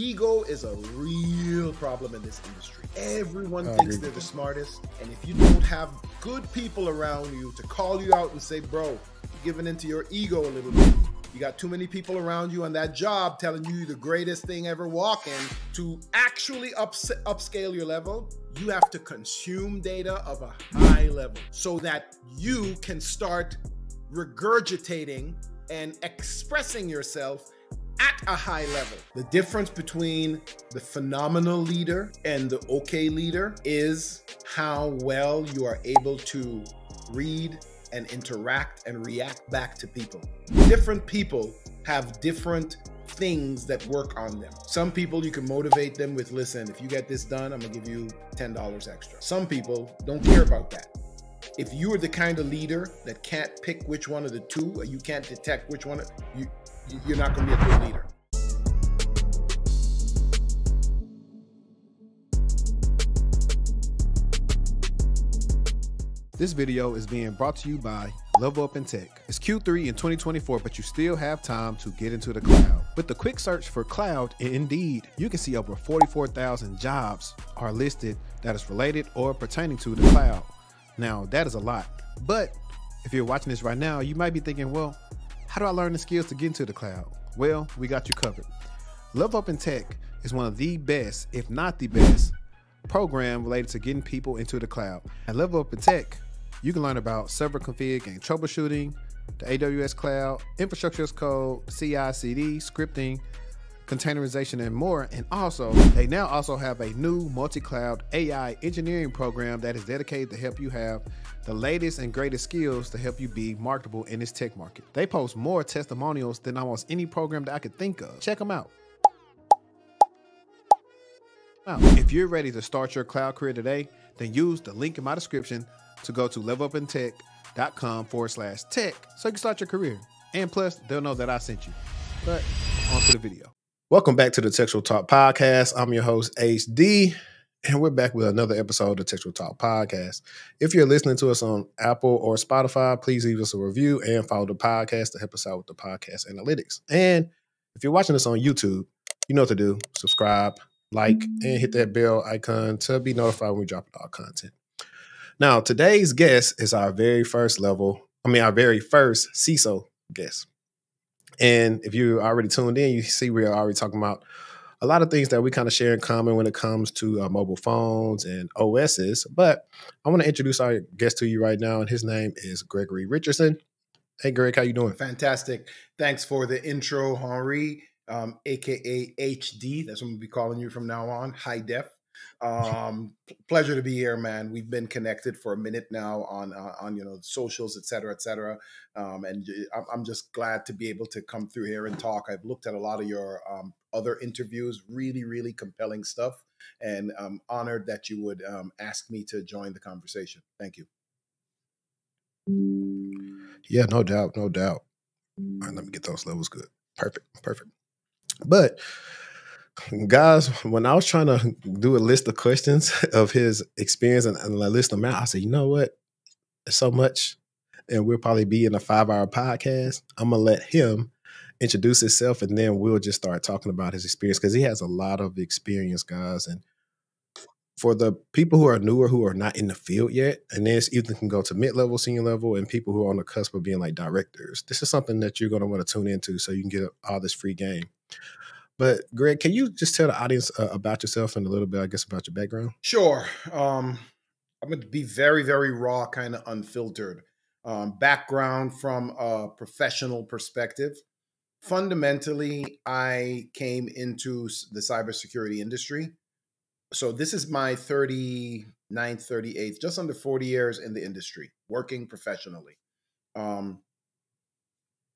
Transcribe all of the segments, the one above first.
Ego is a real problem in this industry. Everyone thinks they're the smartest, and if you don't have good people around you to call you out and say, bro, you're giving into your ego a little bit. You got too many people around you on that job telling you the greatest thing ever walking to actually upscale your level. You have to consume data of a high level so that you can start regurgitating and expressing yourself at a high level. The difference between the phenomenal leader and the okay leader is how well you are able to read and interact and react back to people. Different people have different things that work on them. Some people, you can motivate them with, listen, if you get this done, I'm gonna give you $10 extra. Some people don't care about that. If you are the kind of leader that can't pick which one of the two, or you can't detect which one, you're not gonna be a good leader. This video is being brought to you by Level Up in Tech. It's Q3 in 2024, but you still have time to get into the cloud. With the quick search for cloud in Indeed, you can see over 44,000 jobs are listed that is related or pertaining to the cloud. Now, that is a lot, but if you're watching this right now, you might be thinking, well, how do I learn the skills to get into the cloud? Well, we got you covered. Level Up in Tech is one of the best, if not the best, program related to getting people into the cloud. At Level Up in Tech, you can learn about server config and troubleshooting, the AWS cloud, infrastructure as code, CI/CD, scripting, containerization, and more. And also, they now also have a new multi-cloud AI engineering program that is dedicated to help you have the latest and greatest skills to help you be marketable in this tech market. They post more testimonials than almost any program that I could think of. Check them out. Now, if you're ready to start your cloud career today, then use the link in my description to go to levelupintech.com/tech so you can start your career. And plus, they'll know that I sent you. But on to the video. Welcome back to the TechTual Talk Podcast. I'm your host, HD, and we're back with another episode of the TechTual Talk Podcast. If you're listening to us on Apple or Spotify, please leave us a review and follow the podcast to help us out with the podcast analytics. And if you're watching this on YouTube, you know what to do. Subscribe, like, and hit that bell icon to be notified when we drop our content. Now, today's guest is our very first CISO guest. And if you already tuned in, you see we are already talking about a lot of things that we kind of share in common when it comes to mobile phones and OSs. But I want to introduce our guest to you right now, and his name is Gregory Richardson. Hey, Greg, how you doing? Fantastic. Thanks for the intro, Henri, a.k.a. HD. That's what we'll be calling you from now on, high def. Pleasure to be here, man. We've been connected for a minute now on you know, socials, et cetera, and I'm just glad to be able to come through here and talk. I've looked at a lot of your other interviews, really compelling stuff, and I'm honored that you would ask me to join the conversation. Thank you. Yeah, no doubt, no doubt. All right, let me get those levels good. Perfect, perfect. But guys, when I was trying to do a list of questions of his experience and list them out, I said, you know what? There's so much, and we'll probably be in a 5-hour podcast. I'm going to let him introduce himself, and then we'll just start talking about his experience, because he has a lot of experience, guys. And for the people who are newer, who are not in the field yet, and this either can go to mid-level, senior level, and people who are on the cusp of being like directors, this is something that you're going to want to tune into so you can get all this free game. But Greg, can you just tell the audience about yourself and a little bit, I guess, about your background? Sure. I'm going to be very raw, kind of unfiltered. Background from a professional perspective. Fundamentally, I came into the cybersecurity industry. So this is my 39th, 38th, just under 40 years in the industry, working professionally.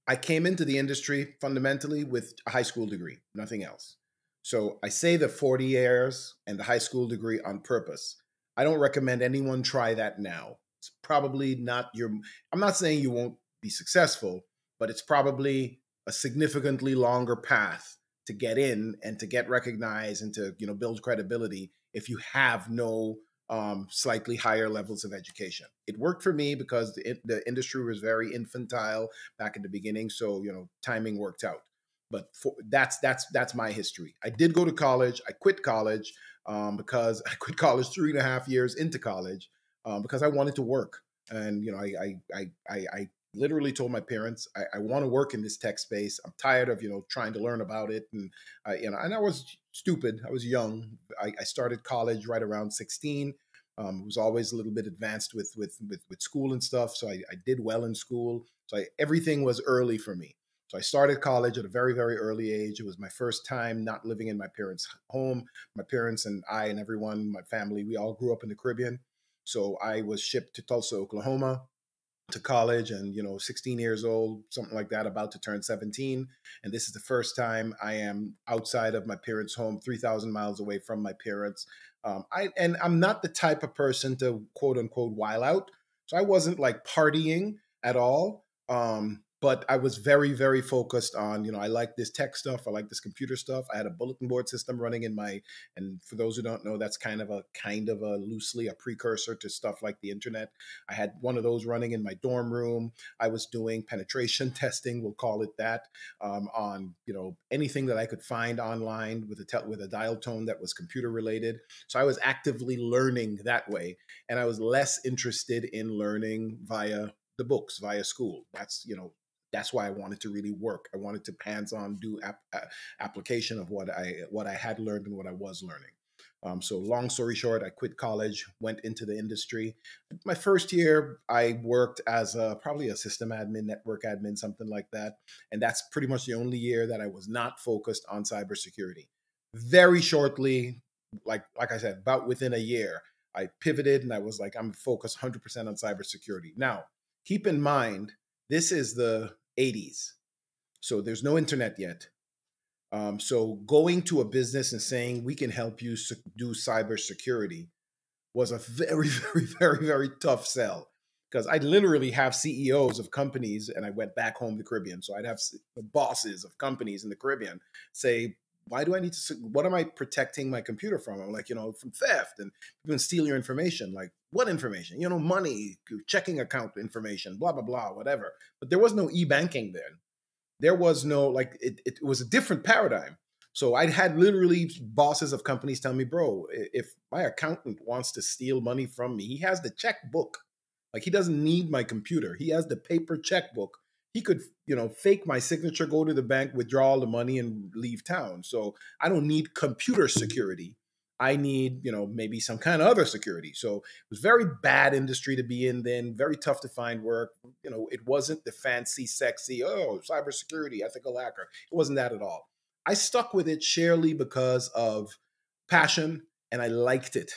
I came into the industry fundamentally with a high school degree, nothing else. So I say the 40 years and the high school degree on purpose. I don't recommend anyone try that now. It's probably not your, I'm not saying you won't be successful, but it's probably a significantly longer path to get in and to get recognized and to, you know, build credibility if you have no slightly higher levels of education. It worked for me because the industry was very infantile back in the beginning. So, you know, timing worked out. But that's my history. I did go to college. I quit college because I quit college 3.5 years into college because I wanted to work. And you know, I literally told my parents, I want to work in this tech space. I'm tired of, you know, trying to learn about it. And I was stupid. I was young. I started college right around 16. Was always a little bit advanced with school and stuff. So I did well in school. So everything was early for me. So I started college at a very, very early age. It was my first time not living in my parents' home. My parents and I and everyone, my family, we all grew up in the Caribbean. So I was shipped to Tulsa, Oklahoma to college and, you know, 16 years old, something like that, about to turn 17. And this is the first time I am outside of my parents' home, 3,000 miles away from my parents. And I'm not the type of person to quote unquote while out. So I wasn't like partying at all. But I was very, very focused on, you know, I like this tech stuff. I like this computer stuff. I had a bulletin board system running in my, and for those who don't know, that's kind of a loosely a precursor to stuff like the internet. I had one of those running in my dorm room. I was doing penetration testing, we'll call it that, on, you know, anything that I could find online with a dial tone that was computer related. So I was actively learning that way. And I was less interested in learning via the books, via school. That's, you know, that's why I wanted to really work. I wanted to hands-on do application of what I had learned and what I was learning. So long story short, I quit college, went into the industry. My first year, I worked as probably a system admin, network admin, something like that. And that's pretty much the only year that I was not focused on cybersecurity. Very shortly, like I said, about within a year, I pivoted and I was like, I'm focused 100% on cybersecurity. Now, keep in mind, this is the 80s. So there's no internet yet. So going to a business and saying, we can help you do cybersecurity was a very, very, very, very tough sell. Because I literally have CEOs of companies, and I went back home to the Caribbean. So I'd have bosses of companies in the Caribbean say, why do I need to, what am I protecting my computer from? I'm like, you know, from theft and people steal your information. Like, what information? You know, money, checking account information, blah, blah, blah, whatever. But there was no e-banking then. There was no, like, it was a different paradigm. So I had literally bosses of companies tell me, bro, if my accountant wants to steal money from me, he has the checkbook. Like, he doesn't need my computer. He has the paper checkbook. He could, you know, fake my signature, go to the bank, withdraw all the money and leave town. So I don't need computer security. I need, you know, maybe some kind of other security. So it was very bad industry to be in then, very tough to find work. You know, it wasn't the fancy, sexy, oh, cybersecurity, ethical hacker. It wasn't that at all. I stuck with it sheerly because of passion and I liked it.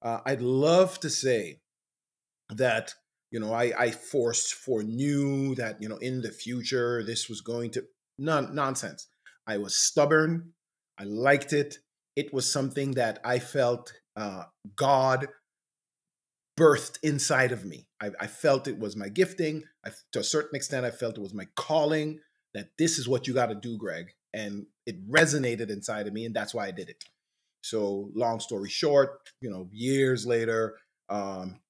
I'd love to say that, you know, I foreknew that, you know, in the future, this was going to, nonsense. I was stubborn. I liked it. It was something that I felt God birthed inside of me. I felt it was my gifting. To a certain extent, I felt it was my calling, that this is what you got to do, Greg. And it resonated inside of me. And that's why I did it. So long story short, you know, years later,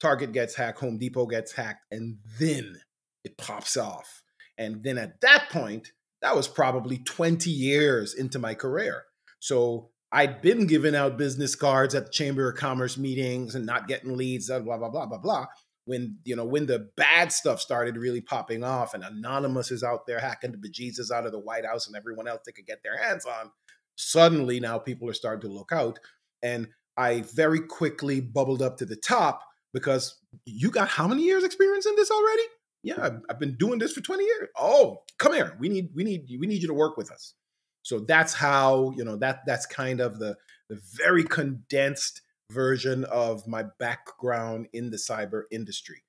Target gets hacked, Home Depot gets hacked, and then it pops off. And then at that point, that was probably 20 years into my career. So I'd been giving out business cards at the Chamber of Commerce meetings and not getting leads, blah, blah, blah, blah, blah. When the bad stuff started really popping off and Anonymous is out there hacking the bejesus out of the White House and everyone else they could get their hands on, suddenly now people are starting to look out. And I very quickly bubbled up to the top because you got how many years experience in this already? Yeah, I've been doing this for 20 years. Oh, come here. We need you to work with us. So that's how, you know, that's kind of the very condensed version of my background in the cyber industry.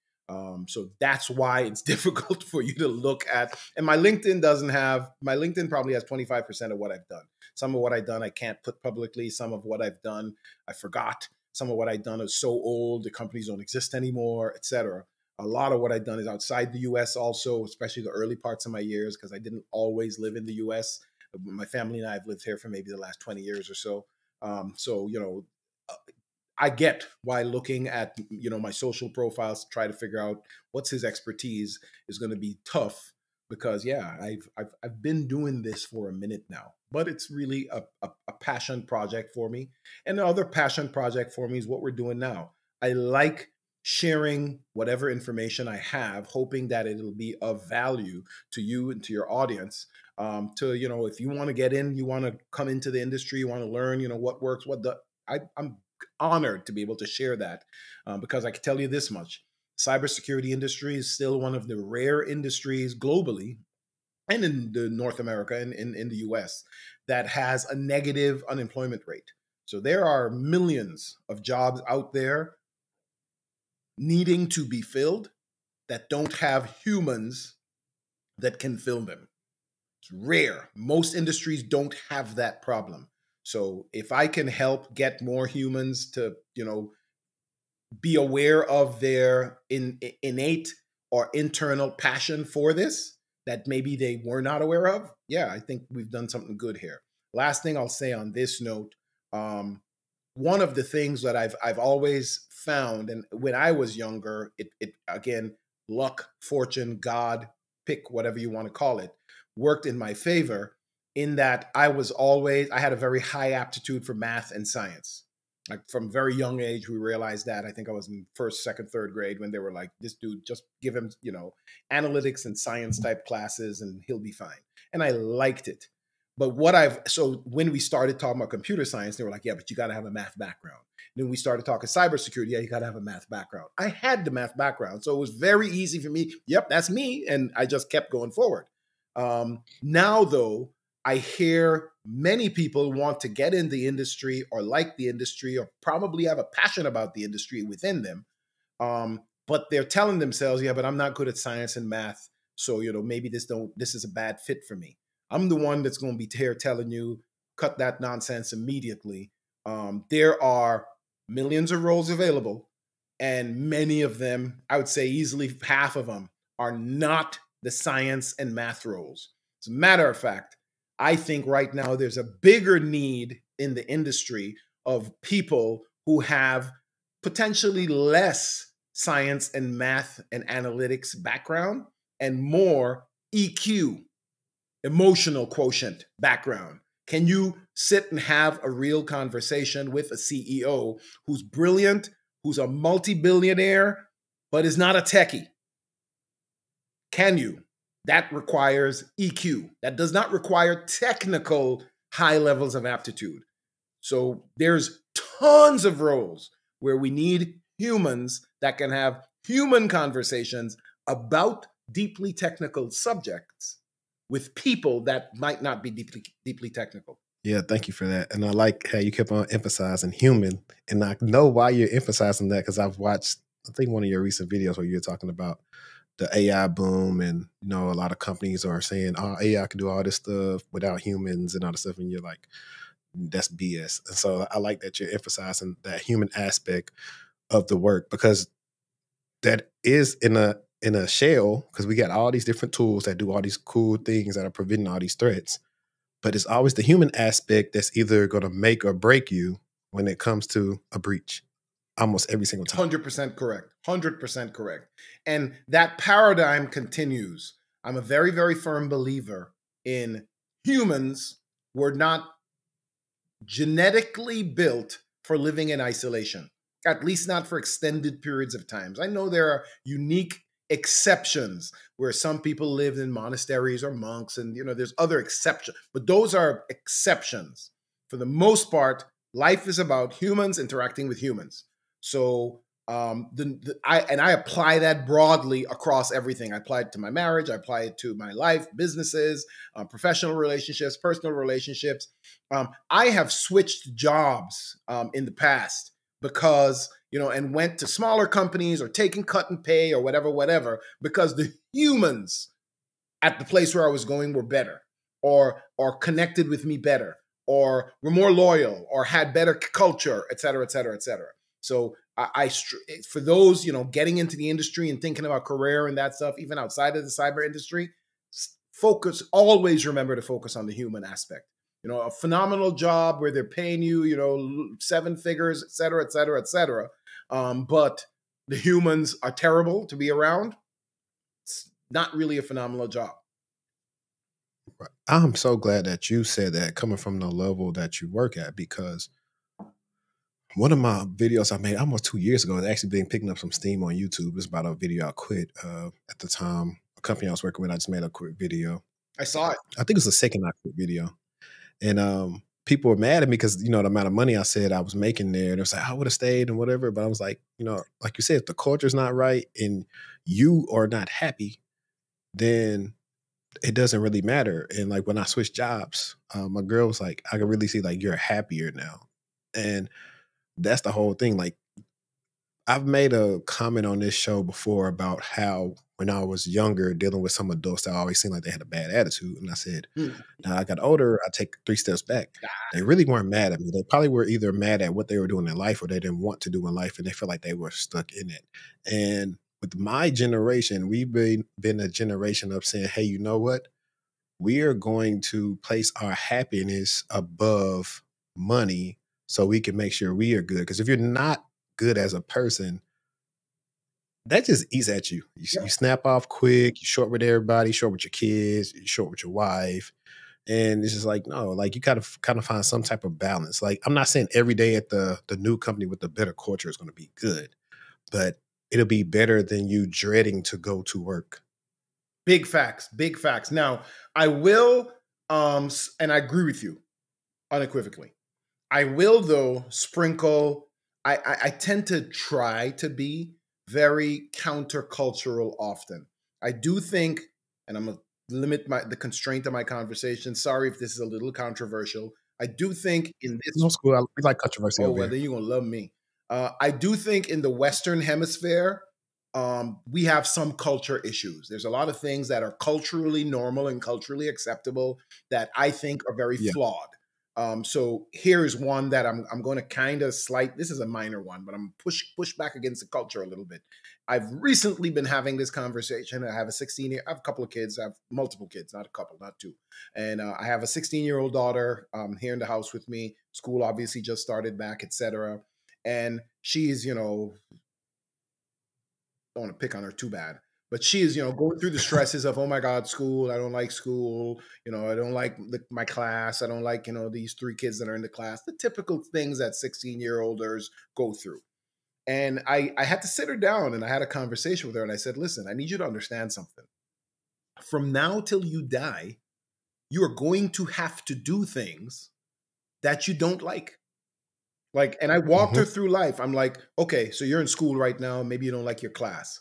So that's why it's difficult for you to look at. And my LinkedIn probably has 25% of what I've done. Some of what I've done, I can't put publicly. Some of what I've done, I forgot. Some of what I've done is so old, the companies don't exist anymore, et cetera. A lot of what I've done is outside the US also, especially the early parts of my years, because I didn't always live in the US. My family and I have lived here for maybe the last 20 years or so. So, you know, I get why looking at, you know, my social profiles to try to figure out what's his expertise is going to be tough because yeah, I've been doing this for a minute now, but it's really a passion project for me. And the other passion project for me is what we're doing now. I like sharing whatever information I have, hoping that it'll be of value to you and to your audience. To, you know, if you want to get in, you want to come into the industry, you want to learn, you know, what works, what the, I'm honored to be able to share that because I can tell you this much. Cybersecurity industry is still one of the rare industries globally and in the North America and in the US that has a negative unemployment rate. So there are millions of jobs out there needing to be filled that don't have humans that can fill them. It's rare. Most industries don't have that problem. So if I can help get more humans to, you know, be aware of their innate or internal passion for this that maybe they were not aware of, yeah, I think we've done something good here. Last thing I'll say on this note, one of the things that I've always found, and when I was younger, it again, luck, fortune, God, pick whatever you want to call it, worked in my favor in that I had a very high aptitude for math and science. Like from very young age, we realized that. I think I was in first, second, third grade when they were like, this dude, just give him, you know, analytics and science type classes and he'll be fine. And I liked it. But so when we started talking about computer science, they were like, yeah, but you got to have a math background. And then we started talking cybersecurity. Yeah, you got to have a math background. I had the math background. So it was very easy for me. Yep, that's me. And I just kept going forward. Now, though, I hear many people want to get in the industry or like the industry or probably have a passion about the industry within them. But they're telling themselves, yeah, but I'm not good at science and math. So, you know, maybe this is a bad fit for me. I'm the one that's going to be here telling you, cut that nonsense immediately. There are millions of roles available, and many of them, I would say easily half of them, are not the science and math roles. As a matter of fact, I think right now there's a bigger need in the industry of people who have potentially less science and math and analytics background and more EQ. Emotional quotient background. Can you sit and have a real conversation with a CEO who's brilliant, who's a multi-billionaire, but is not a techie? Can you? That requires EQ. That does not require technical high levels of aptitude. So there's tons of roles where we need humans that can have human conversations about deeply technical subjects with people that might not be deeply technical. Yeah, thank you for that. And I like how you kept on emphasizing human. And I know why you're emphasizing that because I've watched, I think, one of your recent videos where you were talking about the AI boom and, you know, a lot of companies are saying, oh, AI can do all this stuff without humans and all this stuff. And you're like, that's BS. And so I like that you're emphasizing that human aspect of the work because that is in a shell, because we got all these different tools that do all these cool things that are preventing all these threats. But it's always the human aspect that's either going to make or break you when it comes to a breach almost every single time. 100% correct. 100% correct. And that paradigm continues. I'm a very, very firm believer in humans were not genetically built for living in isolation, at least not for extended periods of time. I know there are unique exceptions where some people lived in monasteries or monks and, you know, there's other exceptions, but those are exceptions. For the most part, life is about humans interacting with humans. So I apply that broadly across everything. I apply it to my marriage. I apply it to my life, businesses, professional relationships, personal relationships. I have switched jobs in the past because, you know, and went to smaller companies or taking cut and pay or whatever, because the humans at the place where I was going were better or connected with me better or were more loyal or had better culture, et cetera, et cetera, et cetera. So for those, you know, getting into the industry and thinking about career and that stuff, even outside of the cyber industry, always remember to focus on the human aspect. You know, a phenomenal job where they're paying you, you know, 7 figures, et cetera, et cetera, et cetera. But the humans are terrible to be around. It's not really a phenomenal job. I'm so glad that you said that, coming from the level that you work at, because one of my videos I made almost 2 years ago has actually been picking up some steam on YouTube. It's about a video I quit at the time. A company I was working with, I just made a quick video. I saw it. I think it was the second I quit video. And people were mad at me because, you know, the amount of money I said I was making there. They was like, I would have stayed and whatever. But I was like, you know, like you said, if the culture's not right and you are not happy, then it doesn't really matter. And like when I switched jobs, my girl was like, I can really see like you're happier now. And that's the whole thing. Like I've made a comment on this show before about how when I was younger dealing with some adults, I always seemed like they had a bad attitude. And I said, now I got older, I take 3 steps back. They really weren't mad at me. They probably were either mad at what they were doing in life or they didn't want to do in life and they felt like they were stuck in it. And with my generation, we've been a generation of saying, hey, you know what? We are going to place our happiness above money so we can make sure we are good. Because if you're not good as a person, that just eats at you. You snap off quick, you're short with everybody, short with your kids, you're short with your wife. And it's just like, no, like you gotta kind of find some type of balance. Like I'm not saying every day at the new company with the better culture is gonna be good, but it'll be better than you dreading to go to work. Big facts, big facts. Now, I will, and I agree with you unequivocally. I will, though, sprinkle, I tend to try to be very countercultural often. I do think, and I'm going to limit the constraint of my conversation. Sorry if this is a little controversial. I do think in this... No, school, I like controversy. Oh, well, then you're going to love me. I do think in the Western hemisphere, we have some culture issues. There's a lot of things that are culturally normal and culturally acceptable that I think are very flawed. So here is one that I'm going to kind of slight. This is a minor one, but I'm push back against the culture a little bit. I've recently been having this conversation. I have a 16-year. I have a couple of kids. I have multiple kids, not a couple, not two. And I have a 16-year-old daughter here in the house with me. School obviously just started back, etc. And she's, you know, don't want to pick on her too bad, but she is, you know, going through the stresses of, oh my God, school, I don't like school. You know, I don't like my class. I don't like, you know, these 3 kids that are in the class, the typical things that 16-year-olders go through. And I had to sit her down and I had a conversation with her and I said, listen, I need you to understand something. From now till you die, you are going to have to do things that you don't like. Like, and I walked her through life. I'm like, okay, so you're in school right now. Maybe you don't like your class.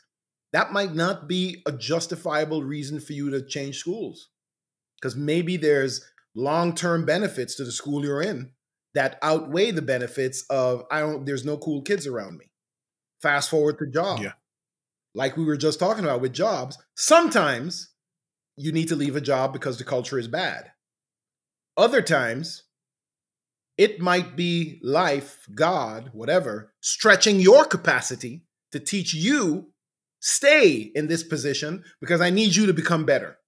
That might not be a justifiable reason for you to change schools, because maybe there's long-term benefits to the school you're in that outweigh the benefits of, there's no cool kids around me. Fast forward to job. Yeah. Like we were just talking about with jobs, sometimes you need to leave a job because the culture is bad. Other times, it might be life, God, whatever, stretching your capacity to teach you, stay in this position because I need you to become better.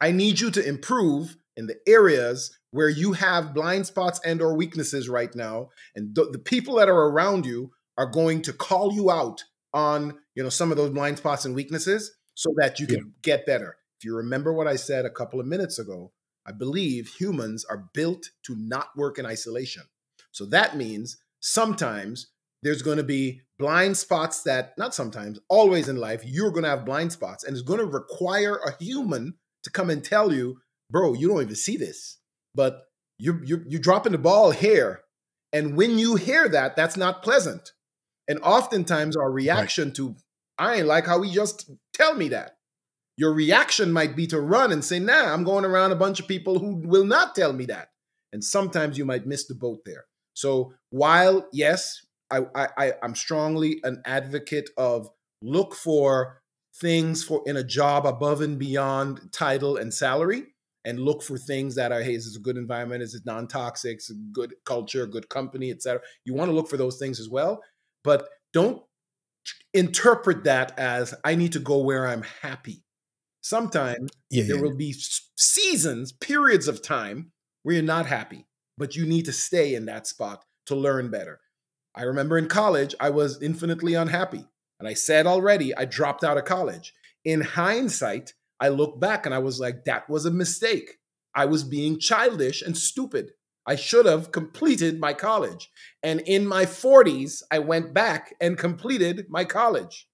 I need you to improve in the areas where you have blind spots and or weaknesses right now. And the people that are around you are going to call you out on, you know, some of those blind spots and weaknesses so that you can get better. If you remember what I said a couple of minutes ago, I believe humans are built to not work in isolation. So that means sometimes there's going to be blind spots that, not sometimes, always in life, you're going to have blind spots. And it's going to require a human to come and tell you, bro, you don't even see this, but you're dropping the ball here. And when you hear that, that's not pleasant. And oftentimes our reaction to, I ain't like how he just tell me that. Your reaction might be to run and say, nah, I'm going around a bunch of people who will not tell me that. And sometimes you might miss the boat there. So while, yes, I'm strongly an advocate of look for things for in a job above and beyond title and salary, and look for things that are, hey, is this a good environment? Is it non-toxic? Is it good culture, good company, et cetera? You want to look for those things as well, but don't interpret that as I need to go where I'm happy. Sometimes there will be seasons, periods of time where you're not happy, but you need to stay in that spot to learn better. I remember in college, I was infinitely unhappy. And I said already, I dropped out of college. In hindsight, I look back and I was like, that was a mistake. I was being childish and stupid. I should have completed my college. And in my 40s, I went back and completed my college.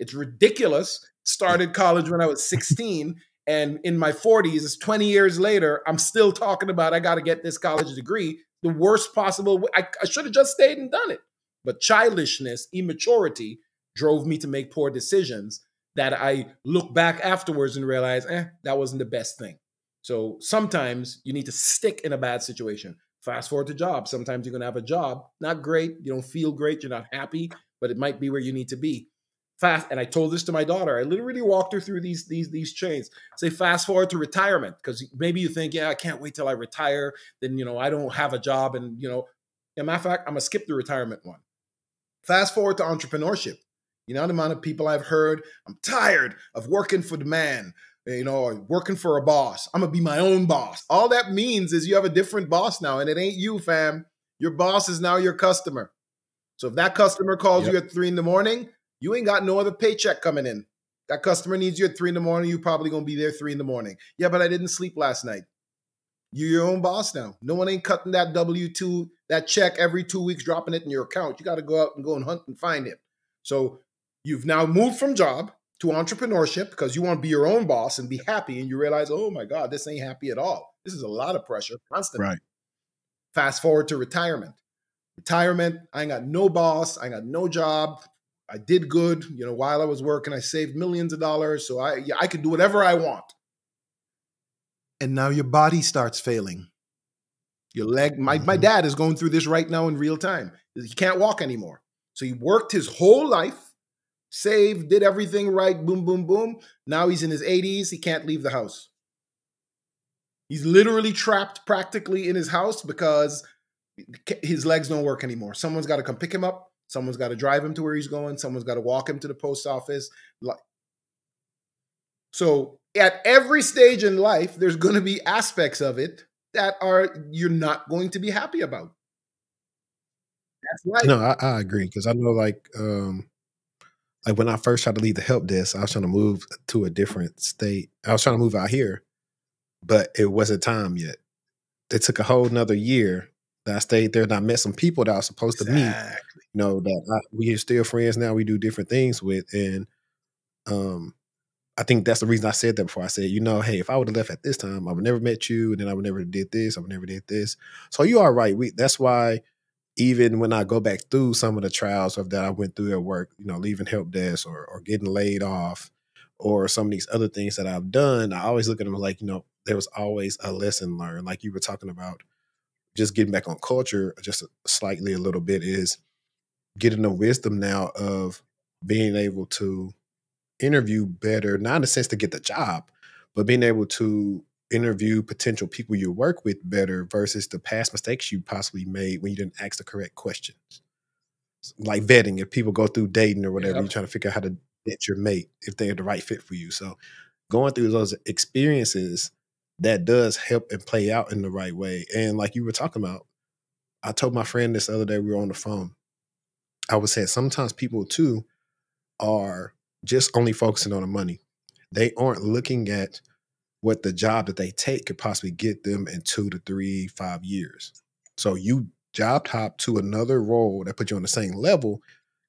It's ridiculous. Started college when I was 16. And in my 40s, it's 20 years later, I'm still talking about I got to get this college degree. The worst possible way. I should have just stayed and done it. But childishness, immaturity drove me to make poor decisions that I look back afterwards and realize, that wasn't the best thing. So sometimes you need to stick in a bad situation. Fast forward to jobs. Sometimes you're going to have a job. Not great. You don't feel great. You're not happy, but it might be where you need to be. Fast. And I told this to my daughter. I literally walked her through these chains. Say, fast forward to retirement, because maybe you think, I can't wait till I retire. Then, I don't have a job. And, as a matter of fact, I'm going to skip the retirement one. Fast forward to entrepreneurship. The amount of people I've heard, I'm tired of working for the man, or working for a boss. I'm going to be my own boss. All that means is you have a different boss now, and it ain't you, fam. Your boss is now your customer. So if that customer calls you at 3 in the morning, you ain't got no other paycheck coming in. That customer needs you at 3 in the morning. You probably going to be there 3 in the morning. Yeah, but I didn't sleep last night. You're your own boss now. No one ain't cutting that W-2, that check every 2 weeks, dropping it in your account. You got to go out and go and hunt and find it. So you've now moved from job to entrepreneurship because you want to be your own boss and be happy. And you realize, oh my God, this ain't happy at all. This is a lot of pressure constantly. Right. Fast forward to retirement. Retirement, I ain't got no boss. I ain't got no job. I did good. While I was working, I saved millions of dollars. So I could do whatever I want. And now your body starts failing. Your leg, my dad is going through this right now in real time. He can't walk anymore. So he worked his whole life, saved, did everything right, boom, boom, boom. Now he's in his 80s. He can't leave the house. He's literally trapped practically in his house because his legs don't work anymore. Someone's got to come pick him up. Someone's got to drive him to where he's going. Someone's got to walk him to the post office. So at every stage in life, there's going to be aspects of it that you're not going to be happy about. That's life. No, I agree, because I know like when I first tried to leave the help desk, I was trying to move to a different state. I was trying to move out here, but it wasn't time yet. It took a whole nother year that I stayed there and I met some people that I was supposed to meet. That we are still friends now. We do different things with, and I think that's the reason I said that before. I said, hey, if I would have left at this time, I would never met you, and then I would never did this, I would never did this. So you are right. That's why even when I go back through some of the trials that I went through at work, leaving help desk or getting laid off or some of these other things that I've done, I always look at them like, there was always a lesson learned. Like you were talking about, just getting back on culture just slightly a little bit is getting the wisdom now of being able to interview better, not in the sense to get the job, but being able to interview potential people you work with better versus the past mistakes you possibly made when you didn't ask the correct questions. Like vetting, if people go through dating or whatever, you're trying to figure out how to vet your mate, if they're the right fit for you. So going through those experiences, that does help and play out in the right way. And like you were talking about, I told my friend this the other day, we were on the phone. I would say sometimes people too are just only focusing on the money. They aren't looking at what the job that they take could possibly get them in 2 to 3, 5 years. So you job hop to another role that put you on the same level,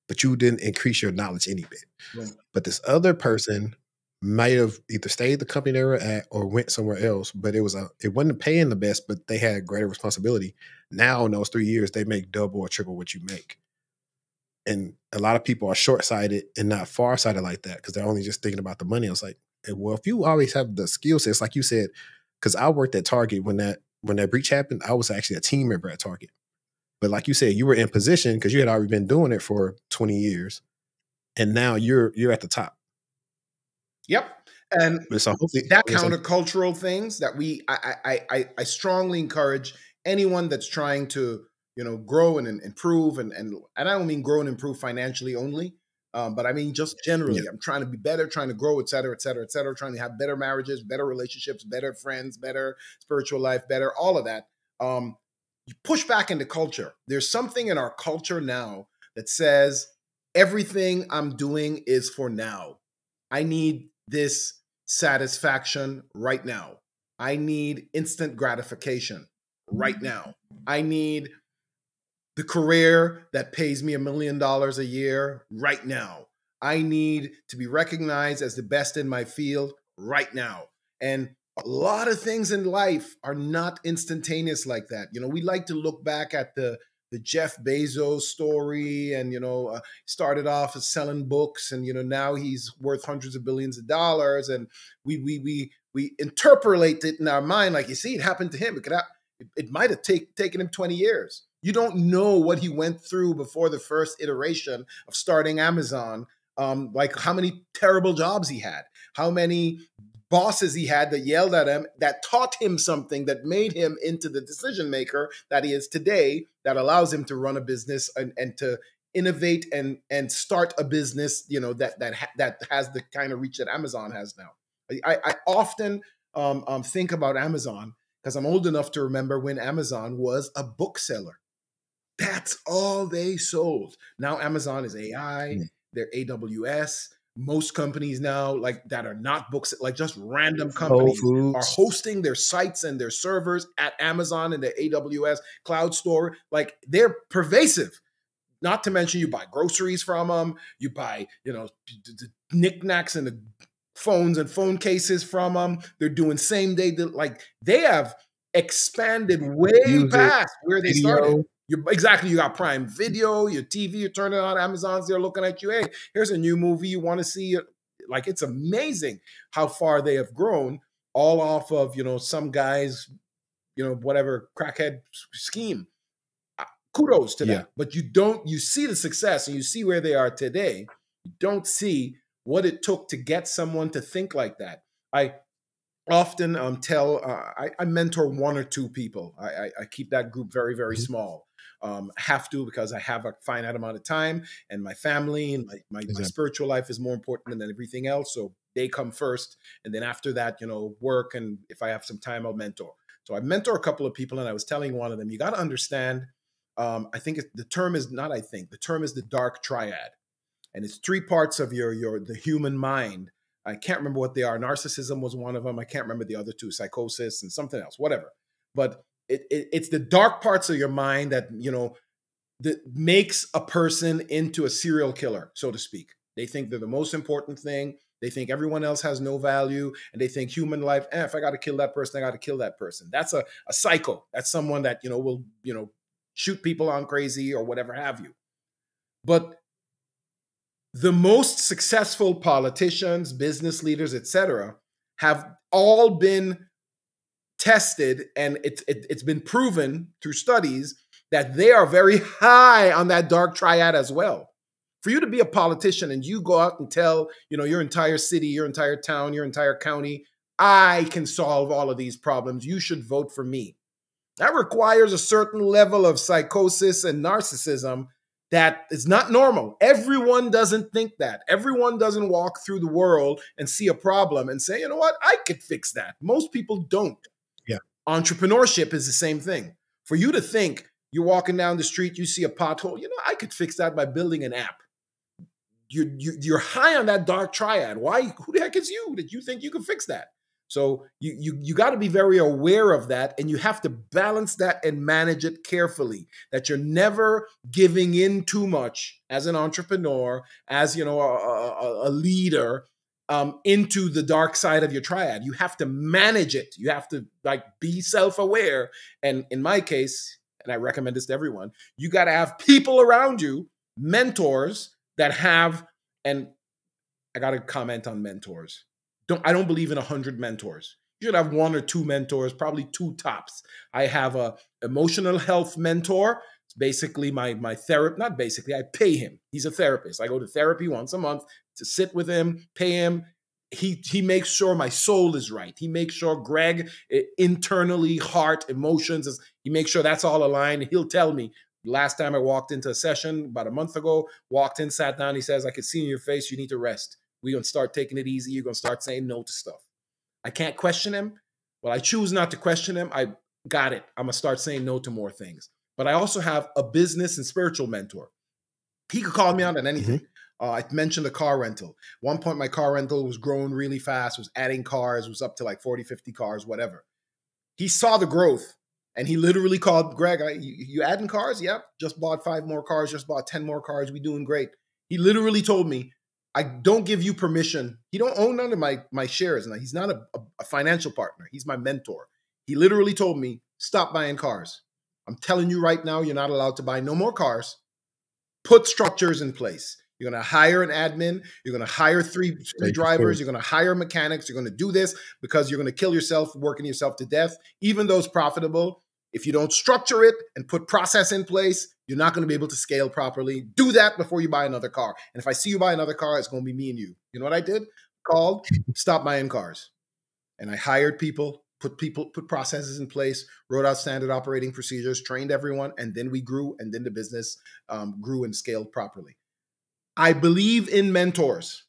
but you didn't increase your knowledge any bit. Right. But this other person might have either stayed at the company they were at or went somewhere else, but it wasn't paying the best, but they had greater responsibility. Now in those 3 years, they make double or triple what you make. And a lot of people are short-sighted and not far-sighted like that because they're only just thinking about the money. I was like, well, if you always have the skill sets, like you said, because I worked at Target when that breach happened, I was actually a team member at Target. But like you said, you were in position because you had already been doing it for 20 years. And now you're at the top. Yep. And so hopefully that countercultural things that I strongly encourage anyone that's trying to, grow and improve and I don't mean grow and improve financially only. But I mean, just generally, I'm trying to be better, trying to grow, et cetera, et cetera, et cetera, trying to have better marriages, better relationships, better friends, better spiritual life, better, all of that. You push back into culture. There's something in our culture now that says everything I'm doing is for now. I need this satisfaction right now. I need instant gratification right now. I need the career that pays me $1 million a year right now. I need to be recognized as the best in my field right now. And a lot of things in life are not instantaneous like that. You know, we like to look back at the Jeff Bezos story and, you know, started off as selling books and, you know, now he's worth hundreds of billions of dollars. And we interpolate it in our mind. Like, you see, it happened to him. It might've taken him 20 years. You don't know what he went through before the first iteration of starting Amazon. Like how many terrible jobs he had, how many bosses he had that yelled at him, that taught him something that made him into the decision maker that he is today, that allows him to run a business and to innovate and start a business, you know, that has the kind of reach that Amazon has now. I often think about Amazon because I'm old enough to remember when Amazon was a bookseller. That's all they sold. Now Amazon is AI, they're AWS. Most companies now, like that are not books, like just random companies are hosting their sites and their servers at Amazon and the AWS cloud store. Like, they're pervasive. Not to mention you buy groceries from them, you buy, you know, the knickknacks and the phones and phone cases from them. They're doing same day. Like, they have expanded way past where they started. Exactly. You got Prime Video, your TV, you turn it on, Amazon's there looking at you. Hey, here's a new movie you want to see. Like, it's amazing how far they have grown, all off of, you know, some guy's, you know, whatever crackhead scheme. Kudos to them. Yeah. But you see the success and you see where they are today. You don't see what it took to get someone to think like that. I often tell, I mentor one or two people. I keep that group very, very small. Have to, because I have a finite amount of time and my family and my spiritual life is more important than everything else. So they come first. And then after that, you know, work. And if I have some time, I'll mentor. So I mentor a couple of people and I was telling one of them, you got to understand, I think the term is not, I think the term is the dark triad. And it's three parts of the human mind. I can't remember what they are. Narcissism was one of them. I can't remember the other two, psychosis and something else, whatever. But it's the dark parts of your mind that, you know, that makes a person into a serial killer, so to speak. They think they're the most important thing. They think everyone else has no value. And they think human life, if I got to kill that person, I got to kill that person. That's a psycho. That's someone that, you know, will, you know, shoot people on crazy or whatever have you. But the most successful politicians, business leaders, etc., have all been tested, and it's been proven through studies that they are very high on that dark triad as well. For you to be a politician and you go out and tell, you know, your entire city, your entire town, your entire county, I can solve all of these problems, you should vote for me. That requires a certain level of psychosis and narcissism that is not normal. Everyone doesn't think that. Everyone doesn't walk through the world and see a problem and say, you know what, I could fix that. Most people don't. Entrepreneurship is the same thing. For you to think you're walking down the street, you see a pothole, you know, I could fix that by building an app. You're high on that dark triad. Why? Who the heck is you that you think you can fix that? So you got to be very aware of that, and you have to balance that and manage it carefully, that you're never giving in too much as an entrepreneur, as, you know, a leader, into the dark side of your triad. You have to manage it. You have to, like, be self-aware. And in my case, and I recommend this to everyone, you got to have people around you, mentors that have, and I got to comment on mentors. I don't believe in 100 mentors. You should have one or two mentors, probably two tops. I have a emotional health mentor. It's basically my therapist, not basically, I pay him. He's a therapist. I go to therapy once a month, to sit with him, pay him. He makes sure my soul is right. He makes sure Greg, internally, heart, emotions, he makes sure that's all aligned. He'll tell me. Last time I walked into a session about a month ago, walked in, sat down. He says, I could see in your face, you need to rest. We're going to start taking it easy. You're going to start saying no to stuff. I can't question him. Well, I choose not to question him. I got it. I'm going to start saying no to more things. But I also have a business and spiritual mentor. He could call me out on anything. Mm-hmm. I mentioned the car rental. One point, my car rental was growing really fast, was adding cars, was up to like 40, 50 cars, whatever. He saw the growth and he literally called Greg, you adding cars? Yep. Just bought 5 more cars, just bought 10 more cars. We doing great. He literally told me, I don't give you permission. He don't own none of my shares. And he's not a financial partner. He's my mentor. He literally told me, stop buying cars. I'm telling you right now, you're not allowed to buy no more cars. Put structures in place. You're going to hire an admin. You're going to hire three drivers. You're going to hire mechanics. You're going to do this because you're going to kill yourself working yourself to death. Even though it's profitable, if you don't structure it and put process in place, you're not going to be able to scale properly. Do that before you buy another car. And if I see you buy another car, it's going to be me and you. You know what I did? Called, stop buying cars. And I hired people, put processes in place, wrote out standard operating procedures, trained everyone, and then we grew, and then the business grew and scaled properly. I believe in mentors,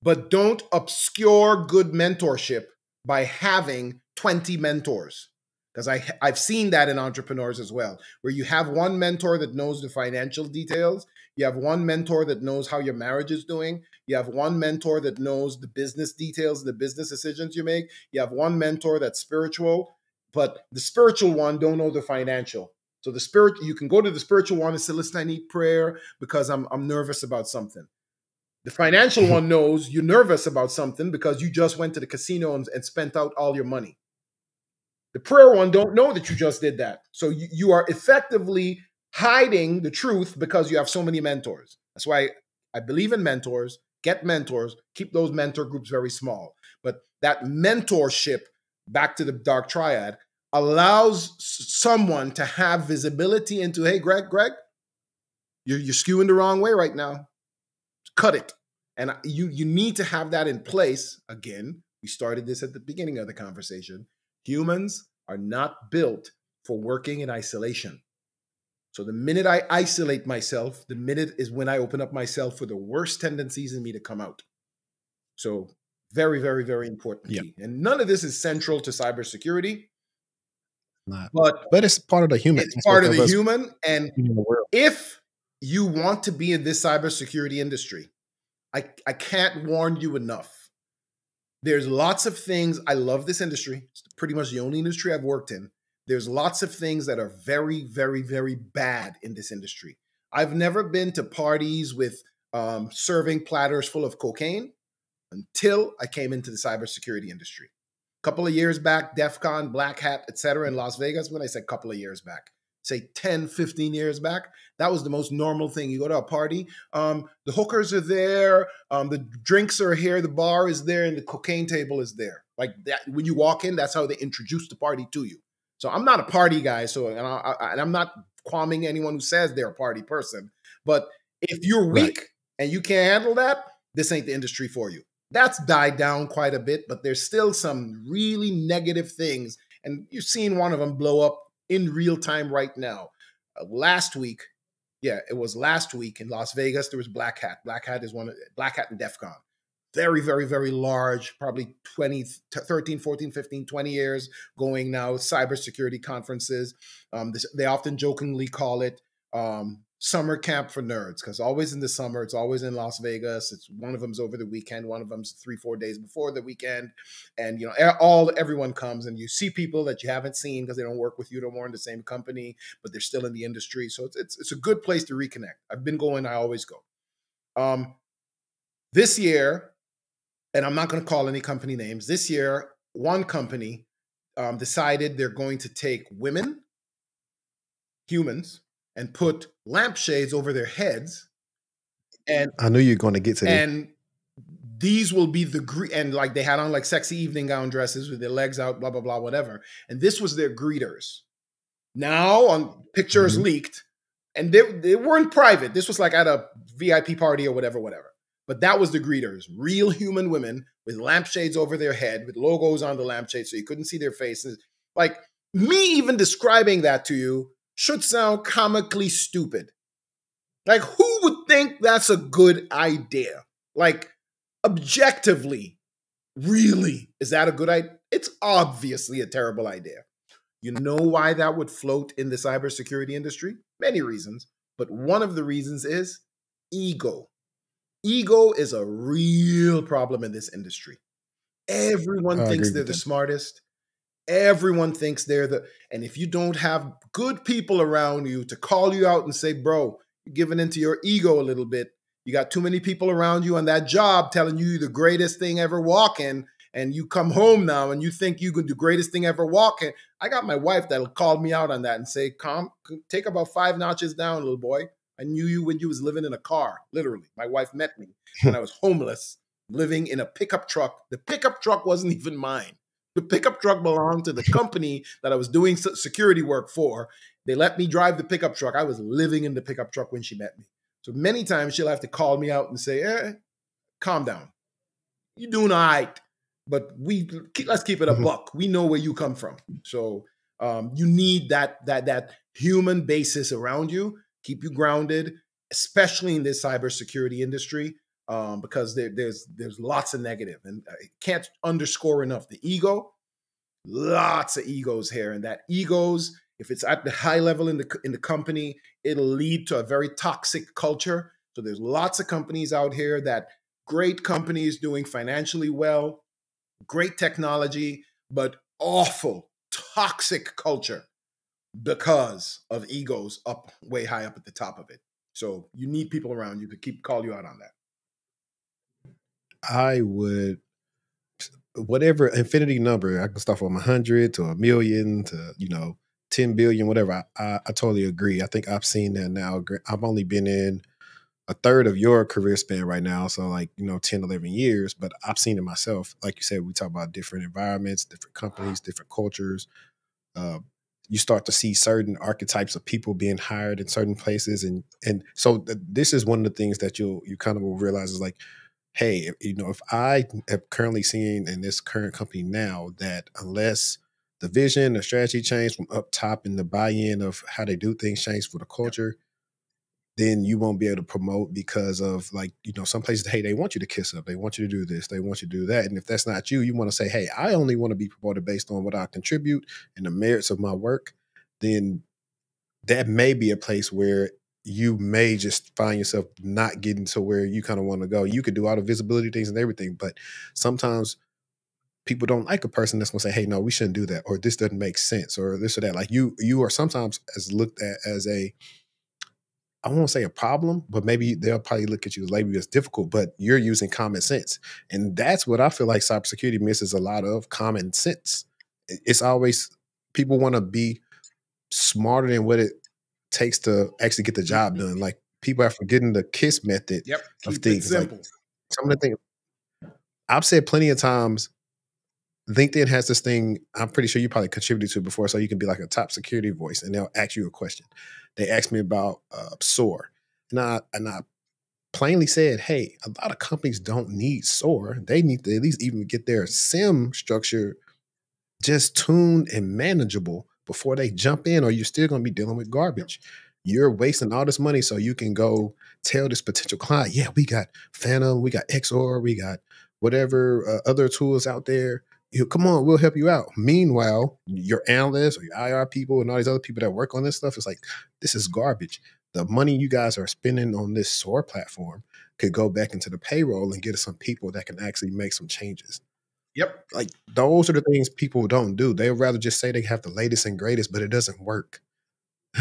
but don't obscure good mentorship by having 20 mentors. Because I've seen that in entrepreneurs as well, where you have one mentor that knows the financial details. You have one mentor that knows how your marriage is doing. You have one mentor that knows the business details, the business decisions you make. You have one mentor that's spiritual, but the spiritual one don't know the financial. So the spirit, you can go to the spiritual one and say, listen, I need prayer because I'm nervous about something. The financial one knows you're nervous about something because you just went to the casino and spent out all your money. The prayer one don't know that you just did that. So you are effectively hiding the truth because you have so many mentors. That's why I believe in mentors. Get mentors. Keep those mentor groups very small. But that mentorship, back to the dark triad, allows someone to have visibility into, hey, Greg, you're skewing the wrong way right now. Cut it. And you need to have that in place. Again, we started this at the beginning of the conversation. Humans are not built for working in isolation. So the minute I isolate myself, the minute is when I open up myself for the worst tendencies in me to come out. So very, very, very important. Yep. And none of this is central to cybersecurity. But it's part of the human. It's part of the human. And if you want to be in this cybersecurity industry, I can't warn you enough. There's lots of things. I love this industry. It's pretty much the only industry I've worked in. There's lots of things that are very, very, very bad in this industry. I've never been to parties with serving platters full of cocaine until I came into the cybersecurity industry. Couple of years back, DEF CON, Black Hat, et cetera, in Las Vegas. When I said couple of years back, say 10, 15 years back, that was the most normal thing. You go to a party, the hookers are there, the drinks are here, the bar is there, and the cocaine table is there. Like that, when you walk in, that's how they introduce the party to you. So I'm not a party guy, and I'm not qualming anyone who says they're a party person. But if you're weak and you can't handle that, this ain't the industry for you. That's died down quite a bit, but there's still some really negative things. And you've seen one of them blow up in real time right now. Last week in Las Vegas, there was Black Hat. Black Hat and DEF CON. Very, very, very large, probably 13, 14, 15, 20 years going now, cybersecurity conferences. They often jokingly call it summer camp for nerds, because always in the summer, it's always in Las Vegas. It's one of them's over the weekend, one of them's 3-4 days before the weekend, and you know, everyone comes and you see people that you haven't seen because they don't work with you no more in the same company, but they're still in the industry. So it's a good place to reconnect. I've been going, I always go. This year, and I'm not going to call any company names. This year, one company decided they're going to take women, humans, and put lampshades over their heads. And I knew you're going to get to that. And these will be like they had on like sexy evening gown dresses with their legs out, blah, blah, blah, whatever. And this was their greeters. Now on pictures leaked, and they weren't private. This was like at a VIP party or whatever. But that was the greeters, real human women with lampshades over their head, with logos on the lampshades so you couldn't see their faces. Like me even describing that to you should sound comically stupid. Like, who would think that's a good idea? Like, objectively, really, is that a good idea? It's obviously a terrible idea. You know why that would float in the cybersecurity industry? Many reasons, but one of the reasons is ego. Ego is a real problem in this industry. Everyone thinks they're the smartest. Everyone thinks they're the, and if you don't have good people around you to call you out and say, bro, you're giving into your ego a little bit. You got too many people around you on that job telling you the greatest thing ever walking, and you come home now and you think you could do greatest thing ever walking. I got my wife that'll call me out on that and say, "Come, take about 5 notches down, little boy. I knew you when you was living in a car." Literally, my wife met me when I was homeless, living in a pickup truck. The pickup truck wasn't even mine. The pickup truck belonged to the company that I was doing security work for. They let me drive the pickup truck. I was living in the pickup truck when she met me. So many times she'll have to call me out and say, calm down. You're doing all right, but let's keep it a buck. We know where you come from. So you need that human basis around you, keep you grounded, especially in this cybersecurity industry. Because there's lots of negative, and I can't underscore enough the ego. Lots of egos here, and that egos, if it's at the high level in the company, it'll lead to a very toxic culture. So there's lots of companies out here that great companies doing financially well, great technology, but awful toxic culture because of egos up way high up at the top of it. So you need people around you to call you out on that. I would, whatever infinity number, I can start from 100 to 1 million to, 10 billion, whatever. I totally agree. I think I've seen that now. I've only been in a third of your career span right now. So 10, 11 years, but I've seen it myself. Like you said, we talk about different environments, different companies, different cultures. You start to see certain archetypes of people being hired in certain places. And so this is one of the things that you kind of will realize is like, hey, if I am currently seeing in this current company now that unless the vision or strategy change from up top and the buy-in of how they do things change for the culture, then you won't be able to promote because of some places, hey, they want you to kiss up. They want you to do this. They want you to do that. And if that's not you, you want to say, hey, I only want to be promoted based on what I contribute and the merits of my work. Then that may be a place where you may just find yourself not getting to where you kind of want to go. You could do all the visibility things and everything, but sometimes people don't like a person that's going to say, hey, no, we shouldn't do that, or this doesn't make sense, or this or that. Like you are sometimes as looked at as a, I won't say a problem, but maybe they'll probably look at you as labeled as difficult, but you're using common sense. And that's what I feel like cybersecurity misses a lot of, common sense. It's always, people want to be smarter than what it takes to actually get the job done. Like people are forgetting the KISS method of things. Simple. Like some of the things I've said plenty of times, LinkedIn has this thing, I'm pretty sure you probably contributed to it before. So you can be like a top security voice and they'll ask you a question. They asked me about SOAR. And I plainly said, hey, a lot of companies don't need SOAR. They need to at least even get their SIM structure just tuned and manageable before they jump in, or you're still going to be dealing with garbage. You're wasting all this money so you can go tell this potential client, yeah, we got Phantom, we got XOR, we got whatever other tools out there. Come on, we'll help you out. Meanwhile, your analysts or your IR people and all these other people that work on this stuff, it's like, this is garbage. The money you guys are spending on this SOAR platform could go back into the payroll and get us some people that can actually make some changes. Yep. Like those are the things people don't do. They'd rather just say they have the latest and greatest, but it doesn't work.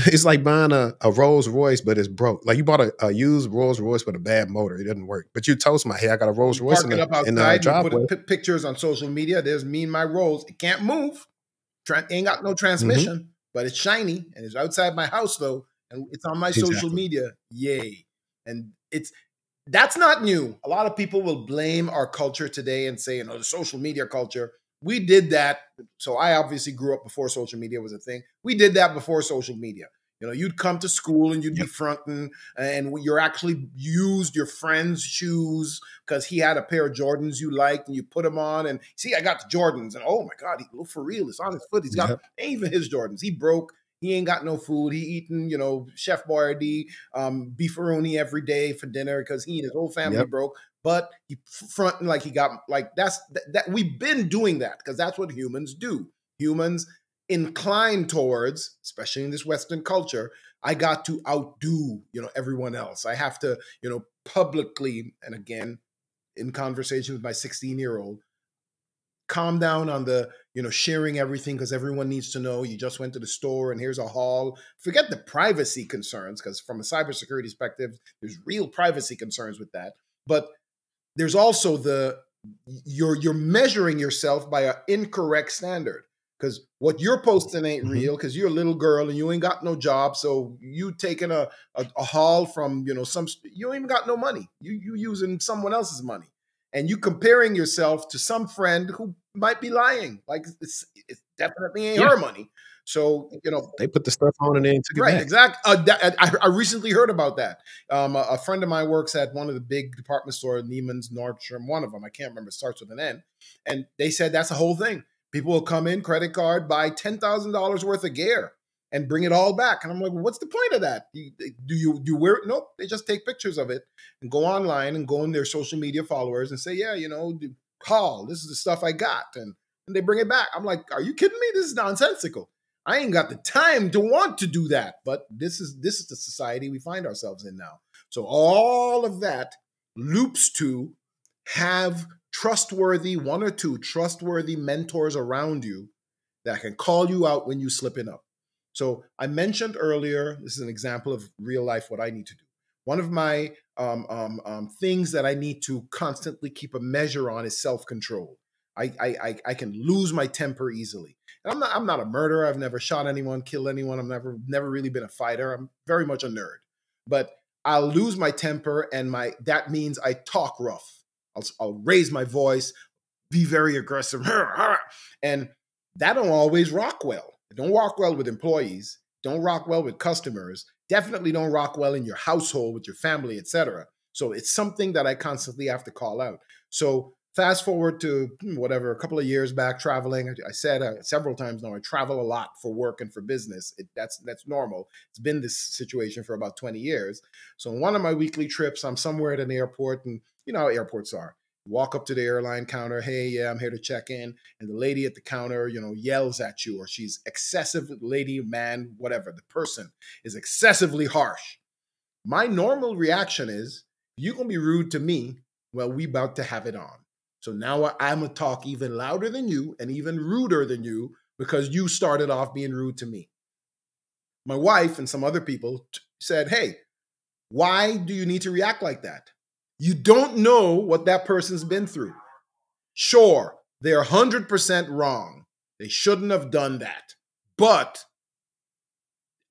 It's like buying a Rolls Royce, but it's broke. Like you bought a used Rolls Royce with a bad motor. It doesn't work. But you told somebody, hey, I got a Rolls Royce in the driveway. You put pictures on social media. There's me and my Rolls. It can't move. Ain't got no transmission, but it's shiny. And it's outside my house though. And it's on my social media. Yay. And that's not new. A lot of people will blame our culture today and say, the social media culture, we did that. So I obviously grew up before social media was a thing. We did that before social media. You'd come to school and you'd be fronting, and you're actually used your friend's shoes because he had a pair of Jordans you liked and you put them on and see, I got the Jordans, and oh my God, he look for real. It's on his foot. He's got even his Jordans. He broke. He ain't got no food. He eating, Chef Boyardee, beefaroni every day for dinner because he and his whole family broke. But he fronting like he got that we've been doing that because that's what humans do. Humans incline towards, especially in this Western culture, I got to outdo, everyone else. I have to, publicly, and again, in conversation with my 16-year-old, calm down on the, sharing everything because everyone needs to know you just went to the store and here's a haul. Forget the privacy concerns, because from a cybersecurity perspective, there's real privacy concerns with that. But there's also the, you're measuring yourself by an incorrect standard, because what you're posting ain't real, because you're a little girl and you ain't got no job. So you taking a haul from, you ain't even got no money. You using someone else's money. And you comparing yourself to some friend who might be lying. Like, it definitely ain't her money. So, They put the stuff on and they took it back. Right, exactly. I recently heard about that. A friend of mine works at one of the big department stores, Neiman's, Nordstrom, one of them. I can't remember. It starts with an N. And they said that's the whole thing. People will come in, credit card, buy $10,000 worth of gear and bring it all back. And I'm like, well, what's the point of that? Do you wear it? Nope. They just take pictures of it and go online and go in their social media followers and say, yeah, call. This is the stuff I got. And they bring it back. I'm like, are you kidding me? This is nonsensical. I ain't got the time to want to do that. But this is the society we find ourselves in now. So all of that loops to have trustworthy, one or two trustworthy mentors around you that can call you out when you slipping up. So I mentioned earlier, this is an example of real life, what I need to do. One of my things that I need to constantly keep a measure on is self-control. I can lose my temper easily. And I'm not a murderer. I've never shot anyone, killed anyone. I've never really been a fighter. I'm very much a nerd. But I'll lose my temper, and that means I talk rough. I'll raise my voice, be very aggressive, and that don't always rock well. It don't rock well with employees, don't rock well with customers, definitely don't rock well in your household with your family, etc. So it's something that I constantly have to call out. So fast forward to a couple of years back, traveling. I said several times now, I travel a lot for work and for business. That's normal. It's been this situation for about 20 years. So on one of my weekly trips, I'm somewhere at an airport, and you know how airports are. Walk up to the airline counter. Hey, yeah, I'm here to check in. And the lady at the counter, yells at you, or she's excessively, lady, man, whatever. The person is excessively harsh. My normal reaction is, you're going to be rude to me. Well, we about to have it on. So now I'm going to talk even louder than you and even ruder than you because you started off being rude to me. My wife and some other people said, hey, why do you need to react like that? You don't know what that person's been through. Sure, they're 100% wrong. They shouldn't have done that. But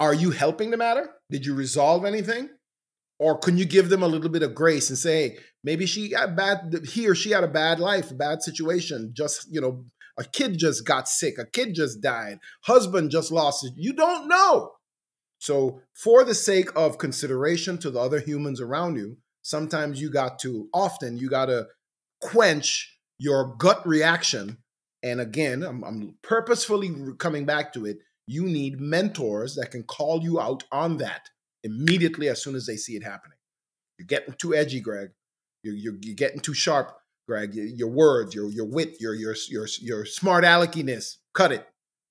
are you helping the matter? Did you resolve anything? Or can you give them a little bit of grace and say, hey, maybe he or she had a bad life, a bad situation. Just, a kid just got sick. A kid just died. Husband just lost it. You don't know. So for the sake of consideration to the other humans around you, sometimes you got to quench your gut reaction. And again, I'm purposefully coming back to it. You need mentors that can call you out on that immediately as soon as they see it happening. You're getting too edgy, Greg. You're getting too sharp, Greg. Your words, your wit, your smart aleckiness. Cut it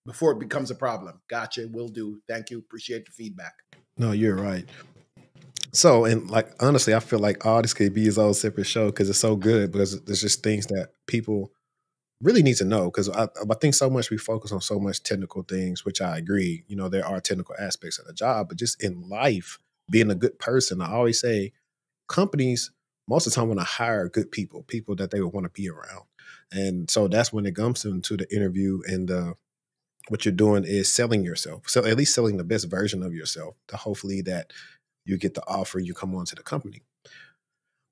before it becomes a problem. Gotcha. Will do. Thank you. Appreciate the feedback. No, you're right. So, and like, honestly, I feel like all this could be his own separate show because it's so good, because there's just things that people really need to know. Because I think so much we focus on so much technical things, which I agree, there are technical aspects of the job, but just in life, being a good person, I always say companies most of the time want to hire good people, people that they would want to be around. And so that's when it comes into the interview, and what you're doing is selling yourself. So at least selling the best version of yourself to hopefully that you get the offer, you come on to the company.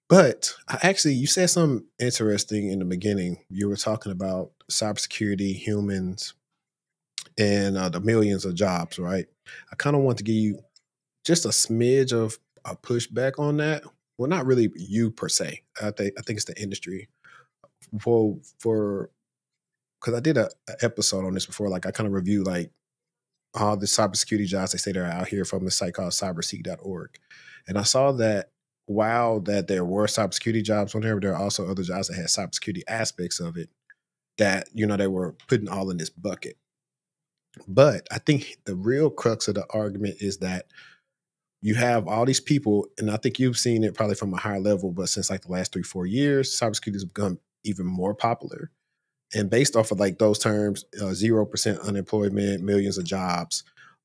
But you said something interesting in the beginning. You were talking about cybersecurity, humans, and the millions of jobs, right? I kind of want to give you just a smidge of a pushback on that. Well, not really you per se. I think it's the industry. Because I did an episode on this before. Like, I kind of reviewed like all the cybersecurity jobs they say they're out here from the site called cyberseek.org. And I saw that while that there were cybersecurity jobs on there, but there are also other jobs that had cybersecurity aspects of it that, they were putting all in this bucket. But I think the real crux of the argument is that you have all these people, and I think you've seen it probably from a higher level, but since like the last 3-4 years, cybersecurity has become even more popular. And based off of like those terms, 0% unemployment, millions of jobs,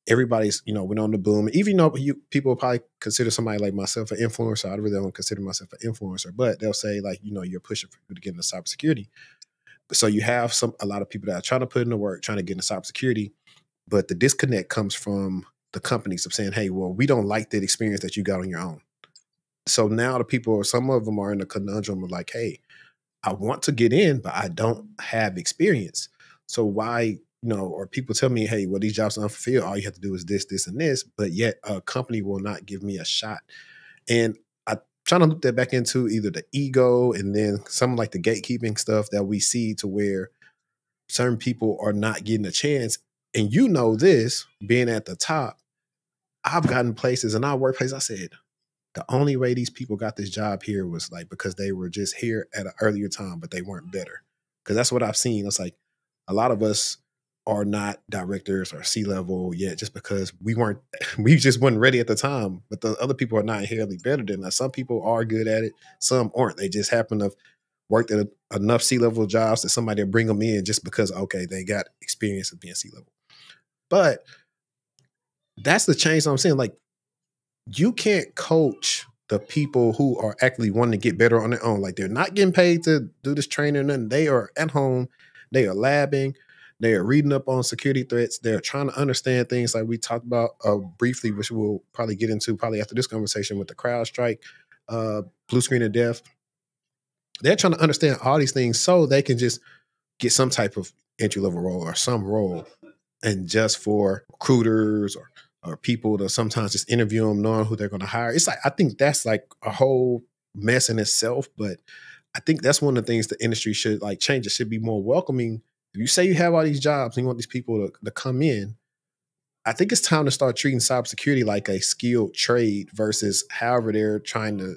everybody's, you know, went on the boom. Even though people probably consider somebody like myself an influencer, I really don't consider myself an influencer, but they'll say like, you know, you're pushing for people to get into cybersecurity. So you have a lot of people that are trying to put in the work, trying to get into cybersecurity, but the disconnect comes from the companies of saying, hey, well, we don't like that experience that you got on your own. So now the people, some of them are in a conundrum of like, hey, I want to get in, but I don't have experience. So why, you know, or people tell me, hey, well, these jobs are unfulfilled. All you have to do is this, this, and this, but yet a company will not give me a shot. And I'm trying to loop that back into either the ego and then some like the gatekeeping stuff that we see to where certain people are not getting a chance. And you know this, being at the top, I've gotten places in our workplace, I said, the only way these people got this job here was like because they were just here at an earlier time, but they weren't better. Because that's what I've seen. It's like a lot of us are not directors or C-level yet just because we just weren't ready at the time. But the other people are not inherently better than us. Some people are good at it. Some aren't. They just happen to have worked at enough C-level jobs that somebody will bring them in just because, okay, they got experience of being C-level. But that's the change that I'm saying. Like, you can't coach the people who are actually wanting to get better on their own. Like, they're not getting paid to do this training or nothing. They are at home. They are labbing. They are reading up on security threats. They're trying to understand things like we talked about briefly, which we'll probably get into probably after this conversation with the CrowdStrike, blue screen of death. They're trying to understand all these things so they can just get some type of entry-level role or some role. And just for recruiters or people to sometimes just interview them, knowing who they're going to hire. It's like, I think that's like a whole mess in itself, but I think that's one of the things the industry should like change. It should be more welcoming. If you say you have all these jobs and you want these people to come in, I think it's time to start treating cybersecurity like a skilled trade versus however they're trying to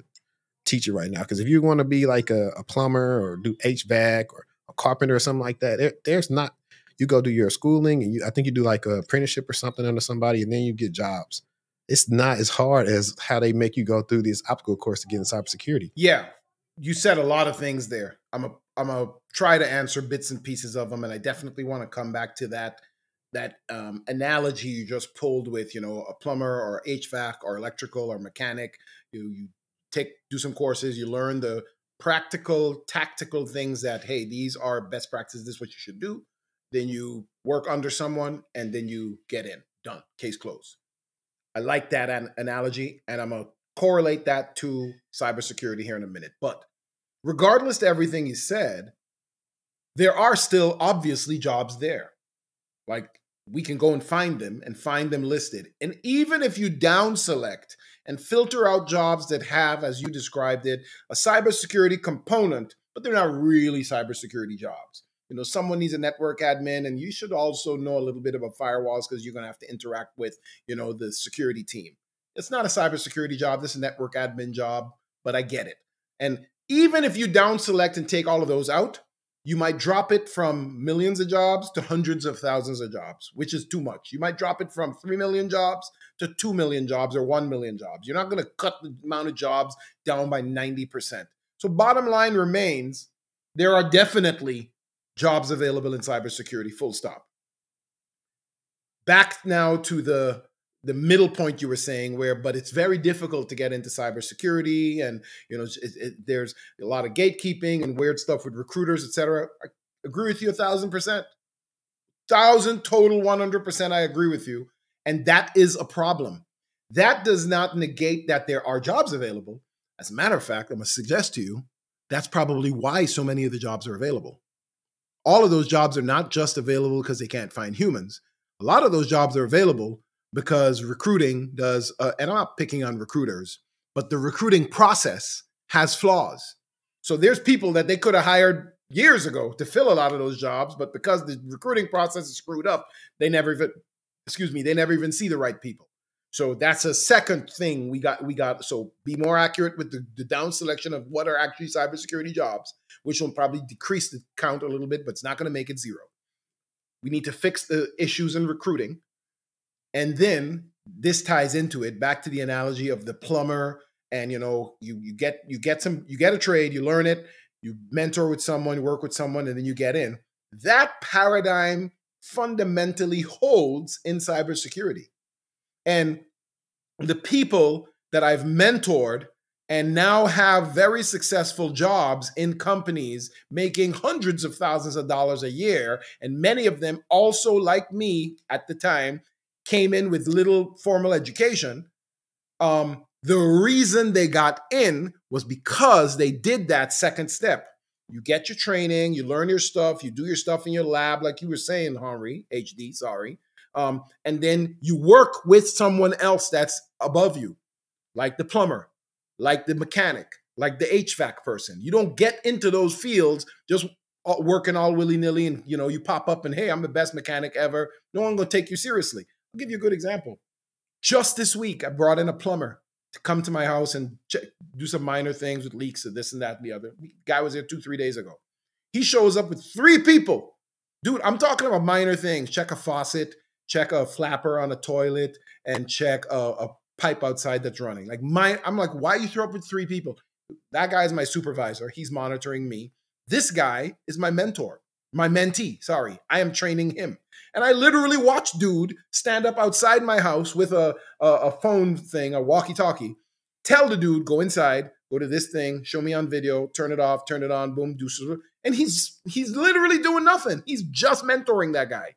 teach it right now. Because if you want to be like a plumber or do HVAC or a carpenter or something like that, there's not. You go do your schooling and I think you do like an apprenticeship or something under somebody and then you get jobs. It's not as hard as how they make you go through this obstacle course to get in cybersecurity. Yeah. You said a lot of things there. I'm a try to answer bits and pieces of them. And I definitely want to come back to that analogy you just pulled with, you know, a plumber or HVAC or electrical or mechanic. You do some courses, you learn the practical, tactical things that, hey, these are best practices. This is what you should do. Then you work under someone, and then you get in. Done. Case closed. I like that analogy, and I'm going to correlate that to cybersecurity here in a minute. But regardless of everything you said, there are still obviously jobs there. Like, we can go and find them listed. And even if you down select and filter out jobs that have, as you described it, a cybersecurity component, but they're not really cybersecurity jobs. You know, someone needs a network admin, and you should also know a little bit about firewalls because you're going to have to interact with, you know, the security team. It's not a cybersecurity job. This is a network admin job, but I get it. And even if you down select and take all of those out, you might drop it from millions of jobs to hundreds of thousands of jobs, which is too much. You might drop it from 3 million jobs to 2 million jobs or 1 million jobs. You're not going to cut the amount of jobs down by 90%. So bottom line remains, there are definitely jobs available in cybersecurity, full stop. Back now to the middle point you were saying where, but it's very difficult to get into cybersecurity and, you know, there's a lot of gatekeeping and weird stuff with recruiters, et cetera. I agree with you 1,000%. 1,000 total 100% I agree with you. And that is a problem. That does not negate that there are jobs available. As a matter of fact, I must suggest to you, that's probably why so many of the jobs are available. All of those jobs are not just available because they can't find humans. A lot of those jobs are available because recruiting does, and I'm not picking on recruiters, but the recruiting process has flaws. So there's people that they could have hired years ago to fill a lot of those jobs, but because the recruiting process is screwed up, they never even see the right people. So that's a second thing we got. So be more accurate with the down selection of what are actually cybersecurity jobs, which will probably decrease the count a little bit, but it's not going to make it zero. We need to fix the issues in recruiting. And then this ties into it, back to the analogy of the plumber. And, you know, you get a trade, you learn it, you mentor with someone, work with someone, and then you get in. That paradigm fundamentally holds in cybersecurity. And the people that I've mentored and now have very successful jobs in companies making hundreds of thousands of dollars a year, and many of them also, like me at the time, came in with little formal education. The reason they got in was because they did that second step. You get your training, you learn your stuff, you do your stuff in your lab, like you were saying, Henri, HD, sorry. And then you work with someone else that's above you, like the plumber, like the mechanic, like the HVAC person. You don't get into those fields just working all willy-nilly and, you know, you pop up and, hey, I'm the best mechanic ever. No one's going to take you seriously. I'll give you a good example. Just this week, I brought in a plumber to come to my house and check, do some minor things with leaks and this and that and the other. The guy was here 2-3 days ago. He shows up with 3 people. Dude, I'm talking about minor things. Check a faucet, check a flapper on a toilet, and check a pipe outside that's running. Like I'm like, why you throw up with 3 people? That guy's my supervisor. He's monitoring me. This guy is my mentor, my mentee, sorry. I am training him. And I literally watched dude stand up outside my house with a phone thing, a walkie-talkie, tell the dude, go inside, go to this thing, show me on video, turn it off, turn it on, boom, do so. And he's literally doing nothing. He's just mentoring that guy.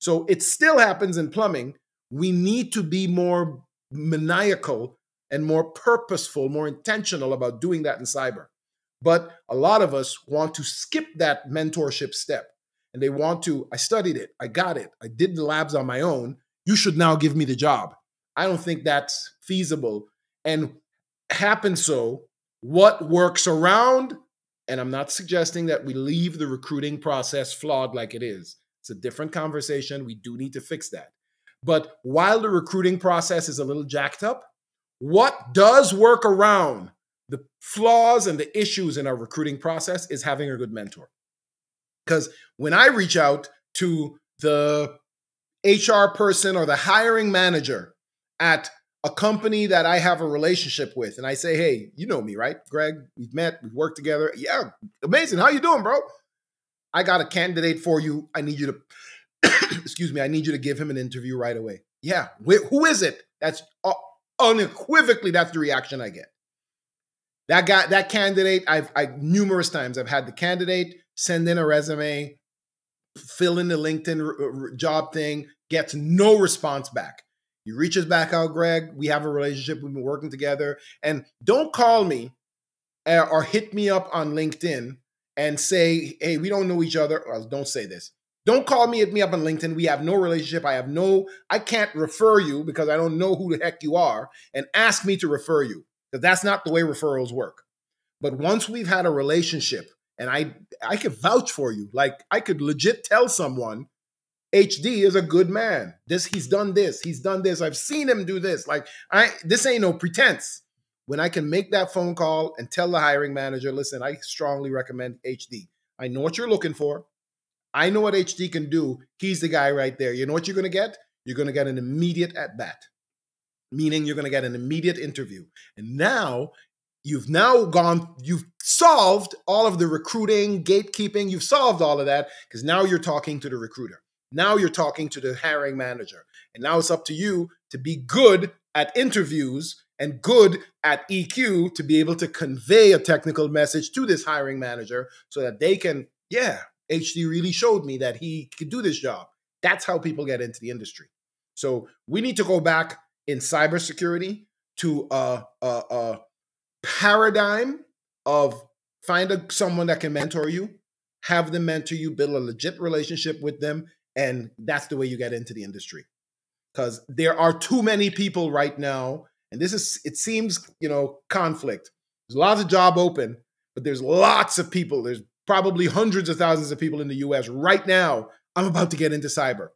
So it still happens in plumbing. We need to be more maniacal and more purposeful, more intentional about doing that in cyber. But a lot of us want to skip that mentorship step. And they want to, I studied it, I got it, I did the labs on my own, you should now give me the job. I don't think that's feasible. And happens so, what works around, and I'm not suggesting that we leave the recruiting process flawed like it is. It's a different conversation, we do need to fix that. But while the recruiting process is a little jacked up, what does work around the flaws and the issues in our recruiting process is having a good mentor. Because when I reach out to the HR person or the hiring manager at a company that I have a relationship with, and I say, hey, you know me, right? Greg, we've met, we've worked together. Yeah, amazing. How you doing, bro? I got a candidate for you. I need you to, excuse me, I need you to give him an interview right away. Yeah, who is it? That's unequivocally, that's the reaction I get. That guy, that candidate, numerous times I've had the candidate send in a resume, fill in the LinkedIn job thing, gets no response back. He reaches back out, Greg, we have a relationship, we've been working together, and don't call me or hit me up on LinkedIn and say, hey, we don't know each other, or don't say this. Don't call me, hit me up on LinkedIn, we have no relationship, I can't refer you because I don't know who the heck you are, and ask me to refer you, because that's not the way referrals work. But once we've had a relationship, and I could vouch for you. Like, I could legit tell someone, HD is a good man. This, he's done this, he's done this. I've seen him do this. Like, this ain't no pretense. When I can make that phone call and tell the hiring manager, listen, I strongly recommend HD. I know what you're looking for. I know what HD can do. He's the guy right there. You know what you're going to get? You're going to get an immediate at-bat, meaning you're going to get an immediate interview. And now, you've solved all of the recruiting, gatekeeping, you've solved all of that, because now you're talking to the recruiter. Now you're talking to the hiring manager. And now it's up to you to be good at interviews and good at EQ to be able to convey a technical message to this hiring manager so that they can, yeah, HD really showed me that he could do this job. That's how people get into the industry. So we need to go back in cybersecurity to paradigm of find someone that can mentor you, have them mentor you, build a legit relationship with them, and that's the way you get into the industry. Because there are too many people right now, and this is, it seems, you know, conflict. There's lots of jobs open, but there's lots of people. There's probably hundreds of thousands of people in the US right now. I'm about to get into cyber.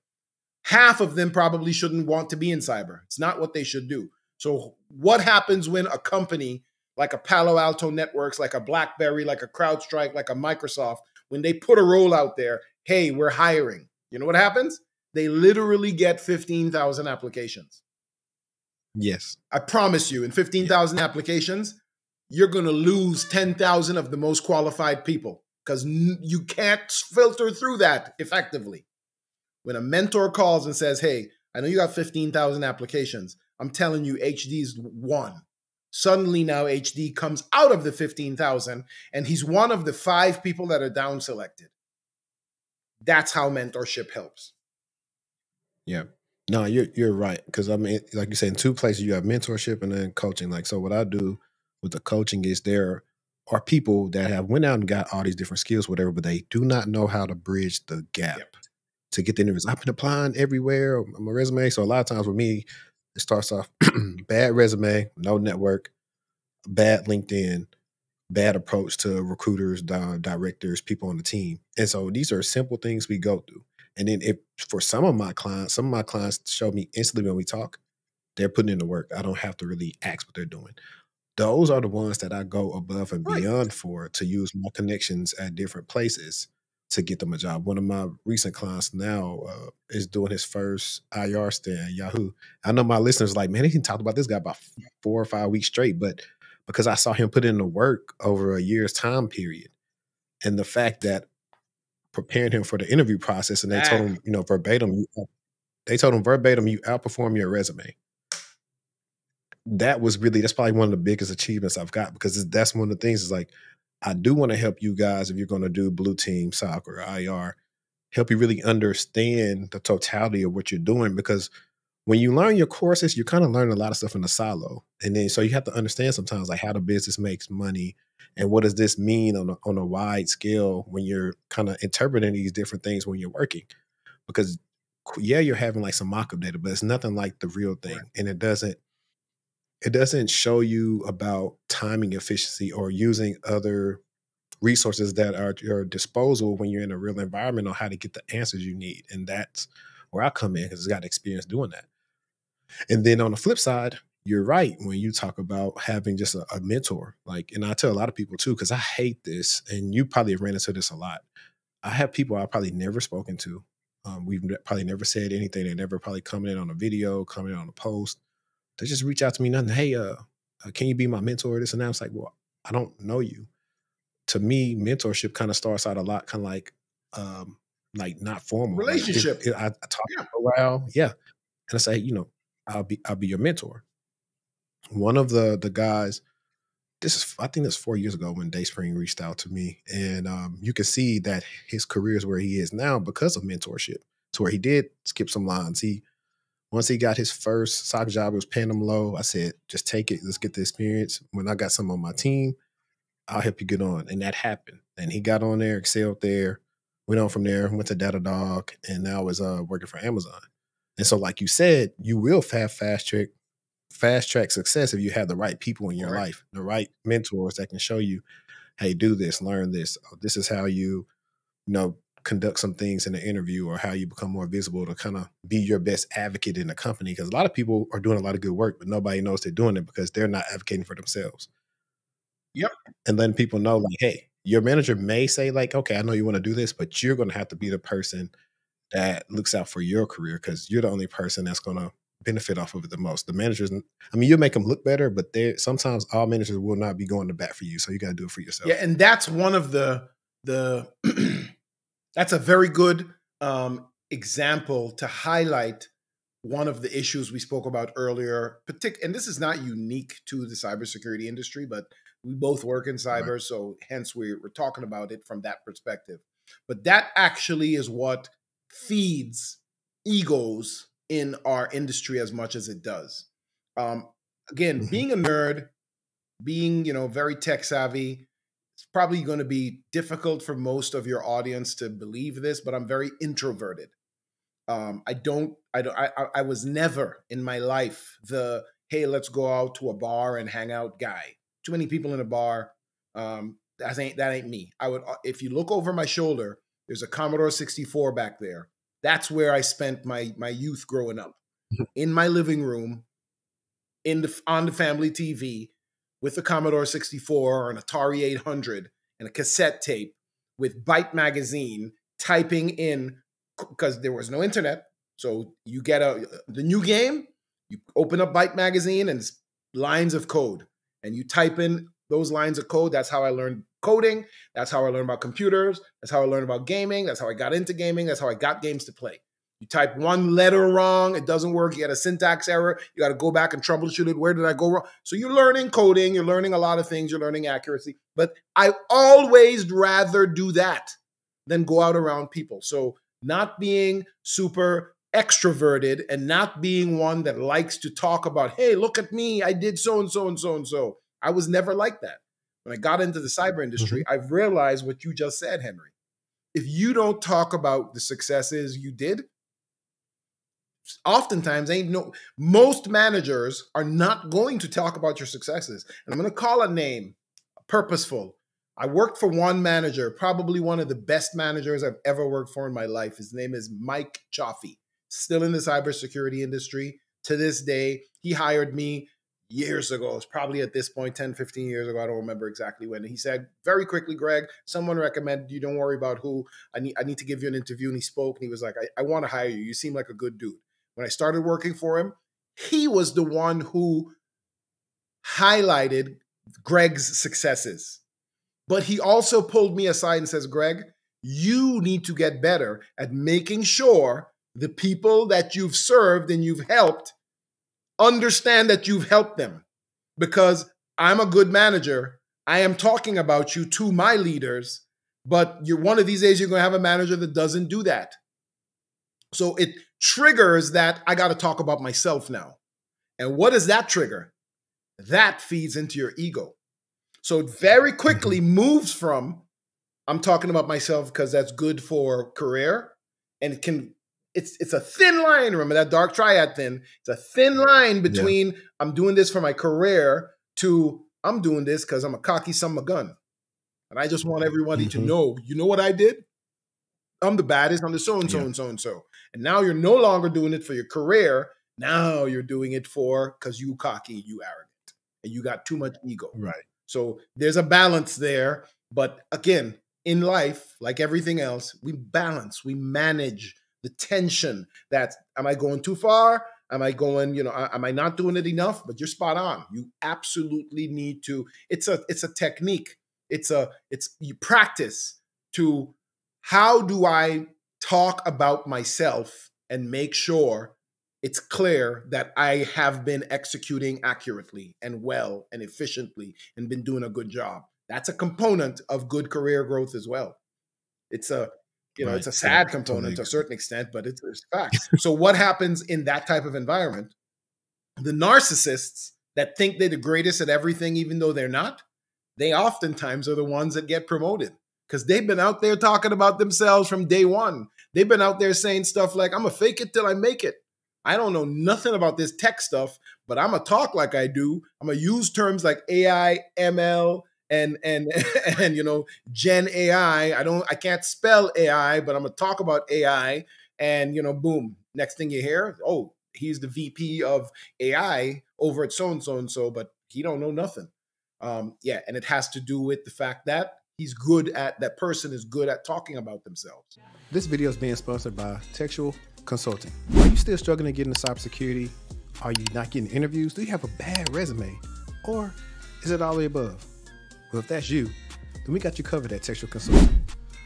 Half of them probably shouldn't want to be in cyber. It's not what they should do. So what happens when a company like a Palo Alto Networks, like a BlackBerry, like a CrowdStrike, like a Microsoft, when they put a role out there, hey, we're hiring, you know what happens? They literally get 15,000 applications. Yes. I promise you, in 15,000 applications, you're going to lose 10,000 of the most qualified people because you can't filter through that effectively. When a mentor calls and says, hey, I know you got 15,000 applications. I'm telling you, HD's one. Suddenly now HD comes out of the 15,000 and he's one of the 5 people that are down selected. That's how mentorship helps. Yeah. No, you're right. Because I mean, like you said, in two places, you have mentorship and then coaching. Like, so what I do with the coaching is there are people that have went out and got all these different skills, whatever, but they do not know how to bridge the gap to get the interviews. I've been applying everywhere on my resume. So a lot of times with me, it starts off bad resume, no network, bad LinkedIn, bad approach to recruiters, directors, people on the team. And so these are simple things we go through. And then if for some of my clients show me instantly when we talk, they're putting in the work. I don't have to really ask what they're doing. Those are the ones that I go above and beyond for to use my connections at different places to get them a job. One of my recent clients now is doing his first IR stand at Yahoo. I know my listeners are like, man, he talked about this guy about 4 or 5 weeks straight, but because I saw him put in the work over a year's time period and the fact that preparing him for the interview process and they told him, you know, verbatim, they told him verbatim, you outperform your resume. That was really, that's probably one of the biggest achievements I've got because that's one of the things is like, I do want to help you guys if you're going to do blue team, SOC, or IR, help you really understand the totality of what you're doing. Because when you learn your courses, you kind of learn a lot of stuff in the silo. And then, so you have to understand sometimes like how the business makes money and what does this mean on a wide scale when you're kind of interpreting these different things when you're working. Because yeah, you're having like some mock-up data, but it's nothing like the real thing. Right. And it doesn't show you about timing efficiency or using other resources that are at your disposal when you're in a real environment on how to get the answers you need. And that's where I come in because I've got experience doing that. And then on the flip side, you're right when you talk about having just a mentor. Like, and I tell a lot of people too, because I hate this, and you probably ran into this a lot. I have people I've probably never spoken to. We've probably never said anything. They never probably commented on a video, commented on a post. They just reach out to me, nothing. Hey, can you be my mentor? This and that. I was like, well, I don't know you. To me, mentorship kind of starts out a lot, kind of like not formal relationship. Like, I talk for a while, and I say, you know, I'll be your mentor. One of the guys, this is I think that's 4 years ago when Dayspring reached out to me, and you can see that his career is where he is now because of mentorship. To where he did skip some lines. Once he got his first SOC job, it was paying him low. I said, just take it. Let's get the experience. When I got some on my team, I'll help you get on. And that happened. And he got on there, excelled there, went on from there, went to Datadog, and now is working for Amazon. And so like you said, you will have fast track success if you have the right people in your life, the right mentors that can show you, hey, do this, learn this. Oh, this is how you know, conduct some things in the interview or how you become more visible to kind of be your best advocate in the company. Because a lot of people are doing a lot of good work, but nobody knows they're doing it because they're not advocating for themselves. Yep. And letting people know like, hey, your manager may say like, okay, I know you want to do this, but you're going to have to be the person that looks out for your career because you're the only person that's going to benefit off of it the most. The managers, I mean, you'll make them look better, but sometimes all managers will not be going to bat for you. So you got to do it for yourself. Yeah. And that's one of the that's a very good example to highlight one of the issues we spoke about earlier. And this is not unique to the cybersecurity industry, but we both work in cyber, so hence we're talking about it from that perspective. But that actually is what feeds egos in our industry as much as it does. Again, being a nerd, being very tech savvy, it's probably going to be difficult for most of your audience to believe this, but I'm very introverted. I was never in my life the, hey, let's go out to a bar and hang out guy. Too many people in a bar. That ain't me. If you look over my shoulder, there's a Commodore 64 back there. That's where I spent my youth growing up, in my living room, on the family TV, with a Commodore 64 or an Atari 800 and a cassette tape with Byte Magazine, typing in, because there was no internet. So you get the new game, You open up Byte Magazine and it's lines of code, and you type in those lines of code. That's how I learned coding. That's how I learned about computers. That's how I learned about gaming. That's how I got into gaming. That's how I got games to play. You type one letter wrong, it doesn't work. You get a syntax error. You got to go back and troubleshoot it. Where did I go wrong? So you're learning coding. You're learning a lot of things. You're learning accuracy. But I always rather do that than go out around people. So not being super extroverted and not being one that likes to talk about, hey, look at me, I did so and so and so and so. I was never like that. When I got into the cyber industry, I've realized what you just said, Henri. If you don't talk about the successes you did, oftentimes most managers are not going to talk about your successes. And I'm going to call a name, purposeful. I worked for one manager, probably one of the best managers I've ever worked for in my life. His name is Mike Chaffee, still in the cybersecurity industry to this day. He hired me years ago. It's probably at this point, 10, 15 years ago. I don't remember exactly when. And he said very quickly, Greg, someone recommended you, don't worry about who. I need to give you an interview. And he spoke and he was like, I want to hire you. You seem like a good dude. When I started working for him, he was the one who highlighted Greg's successes. But he also pulled me aside and says, Greg, you need to get better at making sure the people that you've served and you've helped understand that you've helped them, because I'm a good manager. I am talking about you to my leaders, but you're one of these days you're going to have a manager that doesn't do that. So it triggers that I got to talk about myself now. And what does that trigger? That feeds into your ego. So it very quickly moves from, I'm talking about myself because that's good for career, and it can, it's a thin line. Remember that dark triad thing? It's a thin line between I'm doing this for my career to I'm doing this because I'm a cocky son of a gun. And I just want everybody to know, you know what I did? I'm the baddest. I'm the so-and-so and so-and-so. And now you're no longer doing it for your career. Now you're doing it for, because you cocky, you arrogant, and you got too much ego. Right. So there's a balance there. But again, in life, like everything else, we balance, we manage the tension that, am I going too far? Am I going, you know, am I not doing it enough? But you're spot on. You absolutely need to, it's a technique. You practice to, how do I talk about myself and make sure it's clear that I have been executing accurately and well and efficiently and been doing a good job? That's a component of good career growth as well. It's a, you know, right, it's a sad component to a certain extent, but it's facts. So what happens in that type of environment? The narcissists that think they're the greatest at everything, even though they're not, they oftentimes are the ones that get promoted, because they've been out there talking about themselves from day one. They've been out there saying stuff like, I'm going to fake it till I make it. I don't know nothing about this tech stuff, but I'm going to talk like I do. I'm going to use terms like AI, ML, and you know, Gen AI. I can't spell AI, but I'm going to talk about AI. And, you know, boom, next thing you hear, oh, he's the VP of AI over at so-and-so and so, but he don't know nothing. And it has to do with the fact that that person is good at talking about themselves. This video is being sponsored by TechTual Consulting. Are you still struggling to get into cybersecurity? Are you not getting interviews? Do you have a bad resume? Or is it all the above? Well, if that's you, then we got you covered at TechTual Consulting.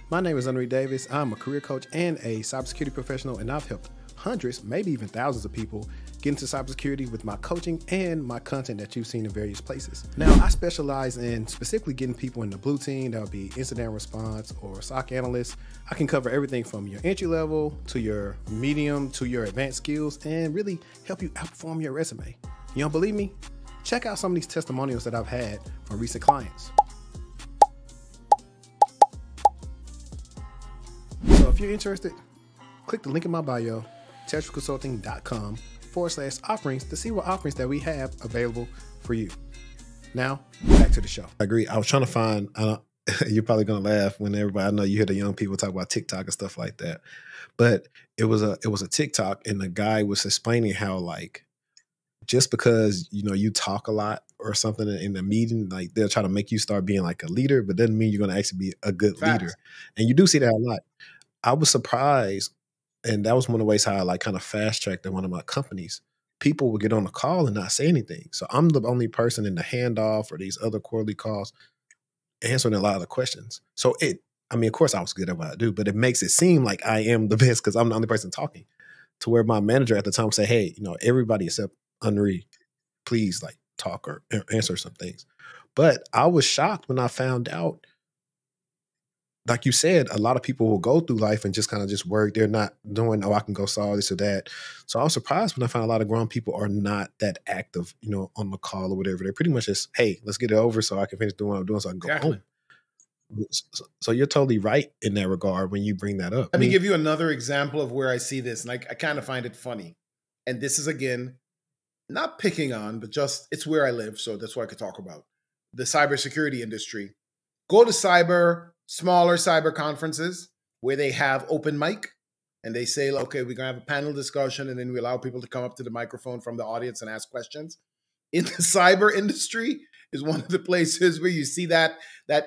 My name is Henri Davis. I'm a career coach and a cybersecurity professional, and I've helped hundreds, maybe even thousands of people get into cybersecurity with my coaching and my content that you've seen in various places. Now, I specialize in specifically getting people in the blue team. That would be incident response or SOC analysts. I can cover everything from your entry level to your medium to your advanced skills, and really help you outperform your resume. You don't believe me? Check out some of these testimonials that I've had from recent clients. So if you're interested, click the link in my bio, TechTualConsulting.com/offerings, to see what offerings that we have available for you. Now, back to the show. I agree. I was trying to find, you're probably going to laugh when everybody, I know you hear the young people talk about TikTok and stuff like that, but it was a TikTok, and the guy was explaining how, like, just because, you know, you talk a lot or something in the meeting, like, they'll try to make you start being like a leader, but doesn't mean you're going to actually be a good leader. And you do see that a lot. I was surprised. And that was one of the ways how I, like, kind of fast tracked in one of my companies. people would get on the call and not say anything. So I'm the only person in the handoff or these other quarterly calls answering a lot of the questions. So it, I mean, of course I was good at what I do, but it makes it seem like I am the best because I'm the only person talking, to where my manager at the time said, hey, you know, everybody except Henri, please like talk or answer some things. But I was shocked when I found out, like you said, a lot of people will go through life and just kind of just work. They're not doing, oh, I can go solve this or that. So I was surprised when I found a lot of grown people are not that active, you know, on the call or whatever. They're pretty much just, hey, let's get it over so I can finish doing what I'm doing so I can go home. So you're totally right in that regard when you bring that up. Let me give you another example of where I see this, and I kind of find it funny. And this is, again, not picking on, but just it's where I live, so that's what I could talk about. The cybersecurity industry. Go to smaller cyber conferences where they have open mic and they say, okay, we're going to have a panel discussion, and then we allow people to come up to the microphone from the audience and ask questions. In the cyber industry is one of the places where you see that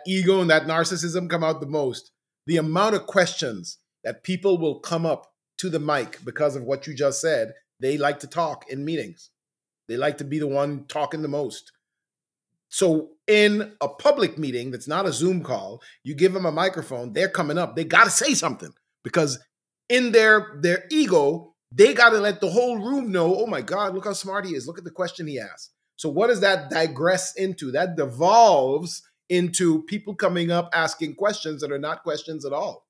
ego and that narcissism come out the most. The amount of questions that people will come up to the mic because of what you just said, they like to talk in meetings. They like to be the one talking the most. So in a public meeting that's not a Zoom call, you give them a microphone, they're coming up. They got to say something because in their ego, they got to let the whole room know, oh my God, look how smart he is. Look at the question he asked. So what does that digress into? That devolves into people coming up asking questions that are not questions at all.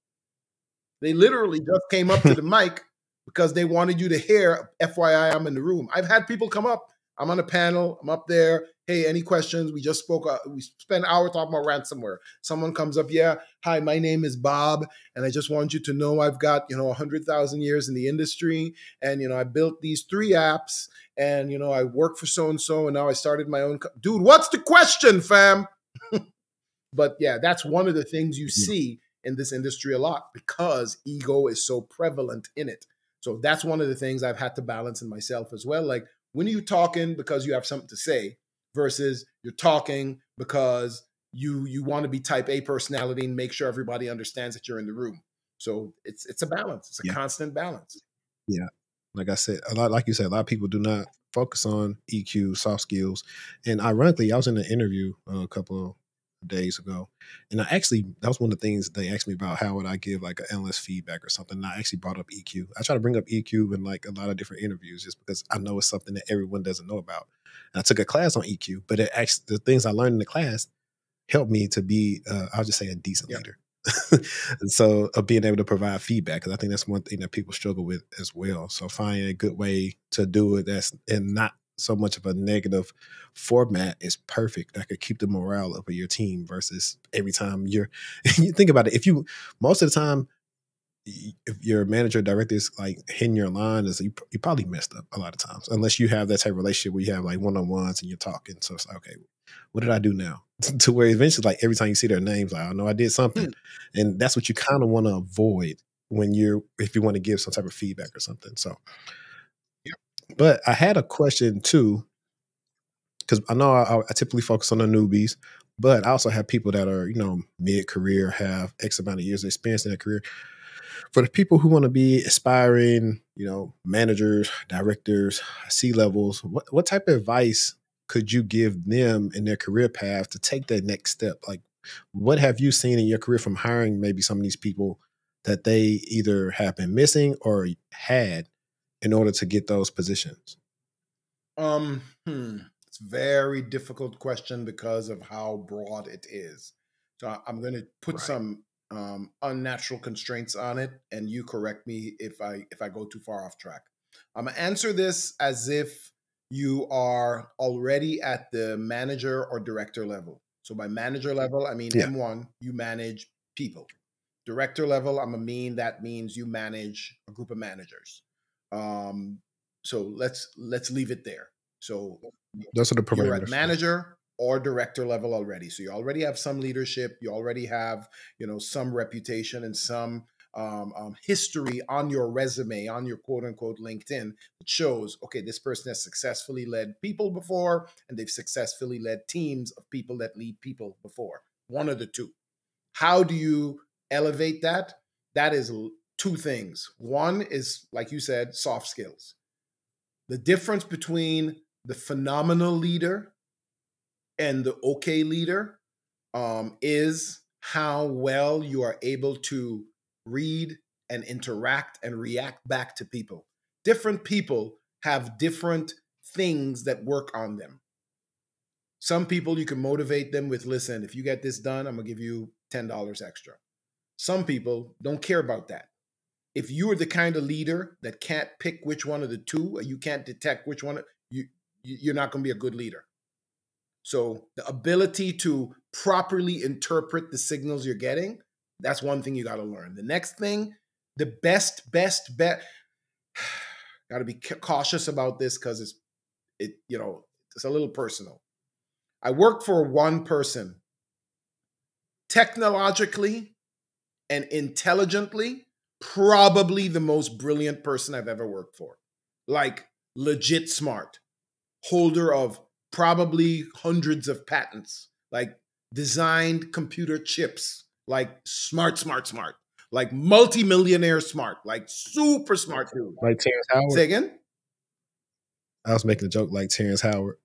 They literally just came up to the mic because they wanted you to hear, FYI, I'm in the room. I've had people come up. I'm on a panel. I'm up there. Hey, any questions? We just spoke. We spent an hour talking about ransomware. Someone comes up. Yeah. Hi, my name is Bob. And I just want you to know I've got, 100,000 years in the industry. And, I built these 3 apps and, I work for so-and-so. And now I started my own. Dude, what's the question, fam? But yeah, that's one of the things you see in this industry a lot because ego is so prevalent in it. So that's one of the things I've had to balance in myself as well. Like, when are you talking because you have something to say versus you're talking because you want to be type A personality and make sure everybody understands that you're in the room. So it's a balance. It's a constant balance. Yeah. Like I said, a lot of people do not focus on EQ, soft skills. And ironically, I was in an interview a couple of days ago, and that was one of the things they asked me about, how would I give like an analyst feedback or something. And I actually brought up EQ. I try to bring up EQ in like a lot of different interviews just because I know it's something that everyone doesn't know about. And I took a class on EQ, but it actually, the things I learned in the class helped me to be, I'll just say, a decent leader. And so being able to provide feedback, because I think that's one thing that people struggle with as well. So finding a good way to do it that's and not so much of a negative format is perfect. That could keep the morale up of your team versus every time you think about it. Most of the time, if your manager director is like hitting your line, you probably messed up a lot of times, unless you have that type of relationship where you have like one-on-ones and you're talking. So it's like, okay, what did I do now? To where eventually, like every time you see their names, like, I know I did something. And that's what you kind of want to avoid when if you want to give some type of feedback or something. So, but I had a question too, because I know I typically focus on the newbies, but I also have people that are, mid-career, have X amount of years of experience in their career. For the people who want to be aspiring, managers, directors, C-levels, what type of advice could you give them in their career path to take that next step? Like, what have you seen in your career from hiring maybe some of these people that they either have been missing or had in order to get those positions? It's a very difficult question because of how broad it is. So I'm going to put some unnatural constraints on it, and you correct me if I go too far off track. I'm gonna answer this as if you are already at the manager or director level. So by manager level, I mean M1, you manage people. Director level, that means you manage a group of managers. So let's leave it there. So that's what the you're at manager or director level already. So you already have some leadership. You already have, some reputation and some history on your resume, on your quote unquote LinkedIn, that shows, okay, this person has successfully led people before, and they've successfully led teams of people that lead people before. One of the two. How do you elevate that? That is two things. One is, like you said, soft skills. The difference between the phenomenal leader and the okay leader is how well you are able to read and interact and react back to people. Different people have different things that work on them. Some people, you can motivate them with, listen, if you get this done, I'm going to give you $10 extra. Some people don't care about that. If you are the kind of leader that can't pick which one of the two, or you can't detect which one, you're not going to be a good leader. So the ability to properly interpret the signals you're getting, that's one thing you got to learn. The next thing, the best, got to be cautious about this because it's a little personal. I worked for one person. Technologically and intelligently, probably the most brilliant person I've ever worked for. Like legit smart, holder of probably hundreds of patents, like designed computer chips, like smart, like multimillionaire smart, like super smart dude. Like Terrence Howard. Say again? I was making a joke like Terrence Howard.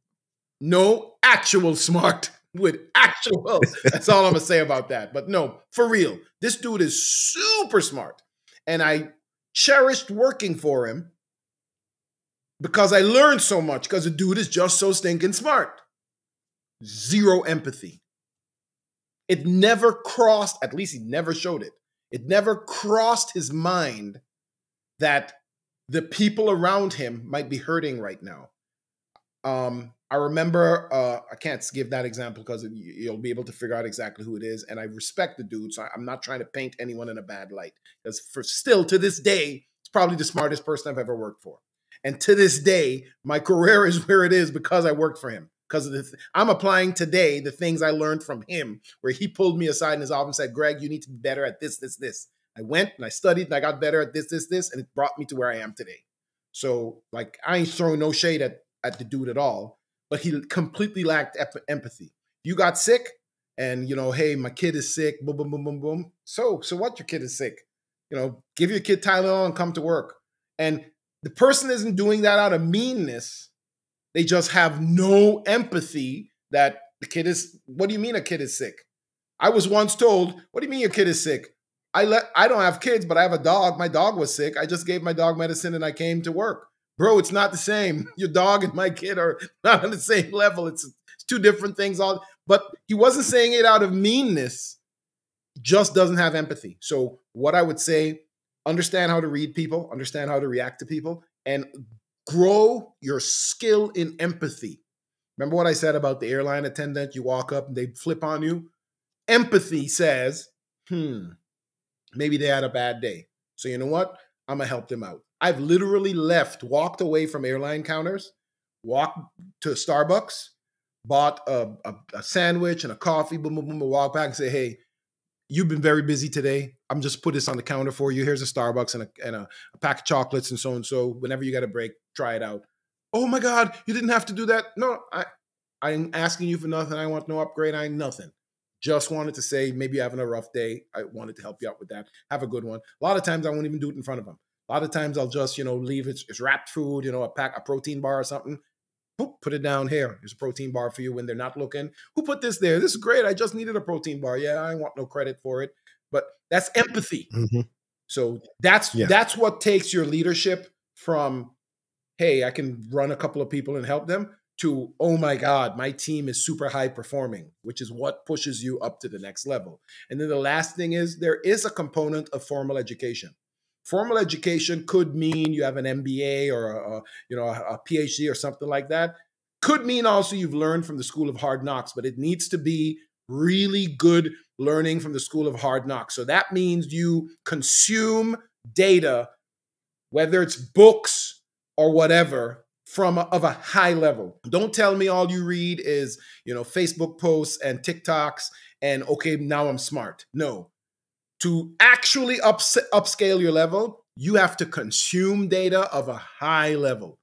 No, actual smart with actual. That's all I'm going to say about that. But no, for real, this dude is super smart. And I cherished working for him because I learned so much because the dude is just so stinking smart. Zero empathy. It never crossed, at least he never showed it. It never crossed his mind that the people around him might be hurting right now. I remember, I can't give that example because you'll be able to figure out exactly who it is. And I respect the dude, so I'm not trying to paint anyone in a bad light. Because still to this day, it's probably the smartest person I've ever worked for. And to this day, my career is where it is because I worked for him. Because of this, I'm applying today the things I learned from him, where he pulled me aside in his office and said, Greg, you need to be better at this, this, this. I went and I studied and I got better at this, this, this, and it brought me to where I am today. So like, I ain't throwing no shade at the dude at all, but he completely lacked empathy. You got sick and, you know, hey, my kid is sick, boom, boom, boom, boom, boom. So what, your kid is sick? You know, give your kid Tylenol and come to work. And the person isn't doing that out of meanness. They just have no empathy that the kid is, what do you mean a kid is sick? I was once told, what do you mean your kid is sick? I don't have kids, but I have a dog. My dog was sick. I just gave my dog medicine and I came to work. Bro, it's not the same. Your dog and my kid are not on the same level. It's two different things. But he wasn't saying it out of meanness. Just doesn't have empathy. So what I would say, understand how to read people, understand how to react to people, and grow your skill in empathy. Remember what I said about the airline attendant? You walk up and they flip on you. Empathy says, maybe they had a bad day. So you know what? I'm going to help them out. I've literally walked away from airline counters, walked to Starbucks, bought a sandwich and a coffee, boom, boom, boom, walk back and say, hey, you've been very busy today. I'm just put this on the counter for you. Here's a Starbucks and a pack of chocolates and so. Whenever you got a break, try it out. Oh my God, you didn't have to do that. No, I'm asking you for nothing. I want no upgrade. I ain't nothing. Just wanted to say, maybe you're having a rough day. I wanted to help you out with that. Have a good one. A lot of times I won't even do it in front of them. A lot of times I'll just, leave it. It's wrapped food, a protein bar or something. Boop, put it down here. There's a protein bar for you when they're not looking. Who put this there? This is great. I just needed a protein bar. Yeah, I want no credit for it. But that's empathy. Mm-hmm. So that's what takes your leadership from, hey, I can run a couple of people and help them to, oh my God, my team is super high performing, which is what pushes you up to the next level. And then the last thing is there is a component of formal education. Formal education could mean you have an MBA or a PhD or something like that. Could mean also you've learned from the School of Hard Knocks, but it needs to be really good learning from the School of Hard Knocks. So that means you consume data, whether it's books or whatever, of a high level. Don't tell me all you read is, Facebook posts and TikToks and okay, now I'm smart. No. To actually upscale your level, you have to consume data of a high level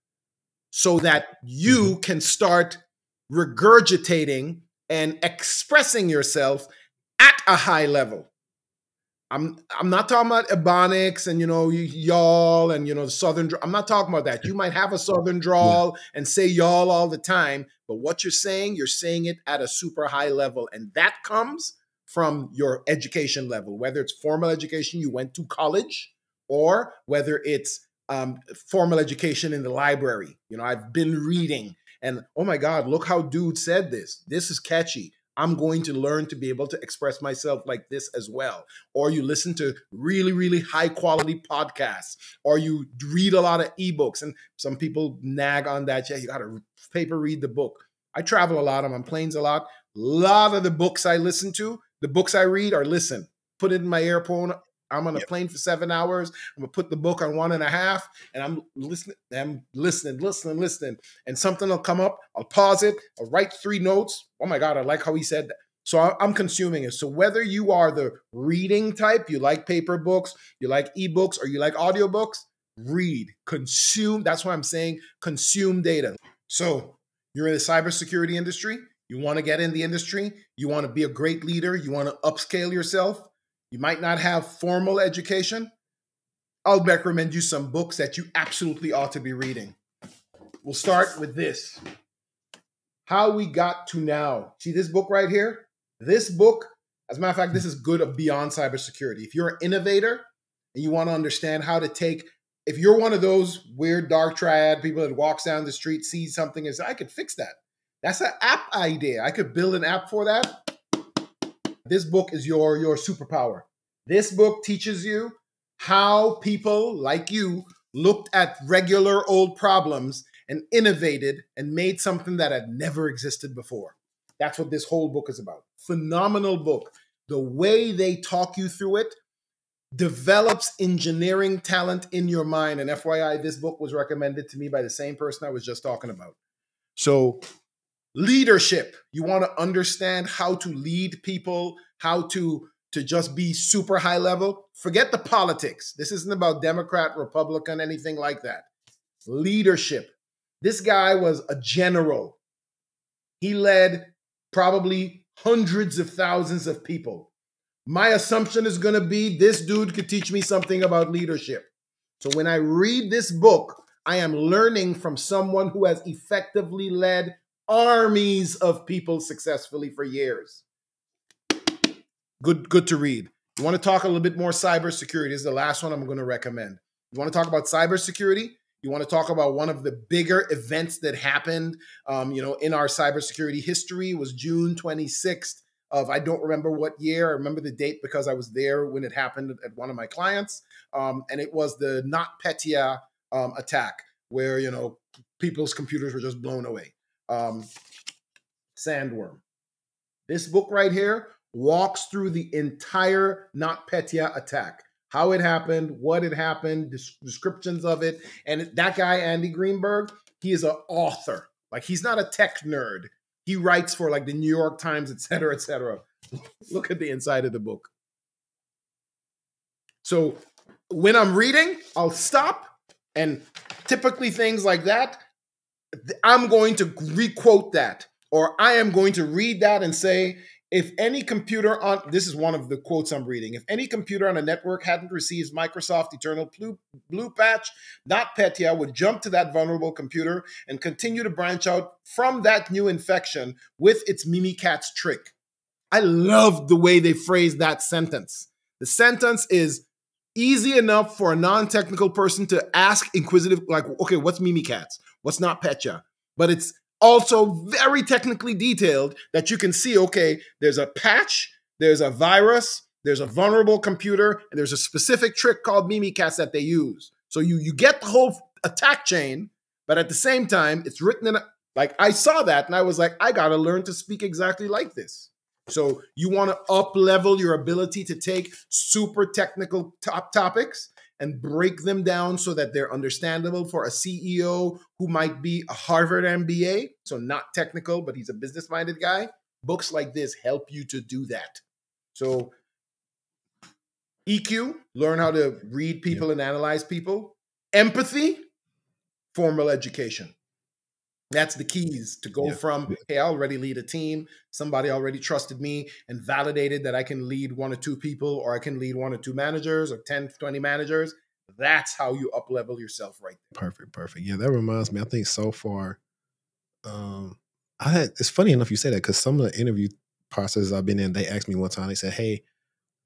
so that you can start regurgitating and expressing yourself at a high level. I'm not talking about Ebonics and, you know, y'all and, you know, Southern. I'm not talking about that. You might have a Southern drawl and say y'all all the time, but what you're saying it at a super high level. And that comes from your education level, whether it's formal education, you went to college, or whether it's formal education in the library. You know, I've been reading and, oh my God, look how dude said this. This is catchy. I'm going to learn to be able to express myself like this as well. Or you listen to really, really high quality podcasts, or you read a lot of ebooks. And some people nag on that. Yeah, you got to paper read the book. I travel a lot. I'm on planes a lot. A lot of the books I listen to, the books I read are listen, put it in my earphone. I'm on a plane for 7 hours. I'm gonna put the book on 1.5 and I'm listening. And something will come up. I'll pause it. I'll write 3 notes. Oh my God, I like how he said that. So I'm consuming it. So whether you are the reading type, you like paper books, you like ebooks, or you like audiobooks, read, consume. That's why I'm saying consume data. So you're in the cybersecurity industry. You wanna get in the industry. You wanna be a great leader. You wanna upscale yourself. You might not have formal education. I'll recommend you some books that you absolutely ought to be reading. We'll start with this. How We Got to Now. See this book right here? This book, as a matter of fact, this is good beyond cybersecurity. If you're an innovator and you want to understand how to take, if you're one of those weird dark triad people that walks down the street, sees something and says, I could fix that. That's an app idea. I could build an app for that. This book is your superpower. This book teaches you how people like you looked at regular old problems and innovated and made something that had never existed before. That's what this whole book is about. Phenomenal book. The way they talk you through it develops engineering talent in your mind. And FYI, this book was recommended to me by the same person I was just talking about. So leadership. You want to understand how to lead people, how to just be super high level. Forget the politics. This isn't about Democrat, Republican, anything like that. Leadership. This guy was a general. He led probably hundreds of thousands of people. My assumption is going to be this dude could teach me something about leadership. So when I read this book, I am learning from someone who has effectively led armies of people successfully for years. Good to read. You want to talk a little bit more cybersecurity. This is the last one I'm going to recommend. You want to talk about cybersecurity? You want to talk about one of the bigger events that happened, you know, in our cybersecurity history. It was June 26th of, I don't remember what year. I remember the date because I was there when it happened at one of my clients. And it was the NotPetya attack where, you know, people's computers were just blown away. Sandworm. This book right here walks through the entire NotPetya attack, how it happened, what had happened, descriptions of it. And that guy, Andy Greenberg, he is an author. Like, he's not a tech nerd. He writes for like the New York Times, et cetera, et cetera. Look at the inside of the book. So when I'm reading, I'll stop, and typically things like that, I'm going to re-quote that, or I am going to read that and say, if any computer on, this is one of the quotes I'm reading, if any computer on a network hadn't received Microsoft Eternal Blue Patch, NotPetya would jump to that vulnerable computer and continue to branch out from that new infection with its Mimikatz trick. I love the way they phrase that sentence. The sentence is easy enough for a non-technical person to ask inquisitive, like, okay, what's Mimikatz? What's NotPetya? But it's also very technically detailed that you can see, okay, there's a patch, there's a virus, there's a vulnerable computer, and there's a specific trick called Mimikatz that they use. So you get the whole attack chain, but at the same time, it's written in, like, I saw that and I was like, I gotta learn to speak exactly like this. So you wanna up-level your ability to take super technical top topics and break them down so that they're understandable for a CEO who might be a Harvard MBA, so not technical, but he's a business-minded guy. Books like this help you to do that. So EQ, learn how to read people and analyze people. Empathy, formal education. That's the keys to go from, hey, I already lead a team. Somebody already trusted me and validated that I can lead one or two people, or I can lead one or two managers or 10, 20 managers. That's how you up-level yourself right there. Perfect, perfect. Yeah, that reminds me, I think so far, it's funny enough you say that, because some of the interview processes I've been in, they asked me one time, they said, hey,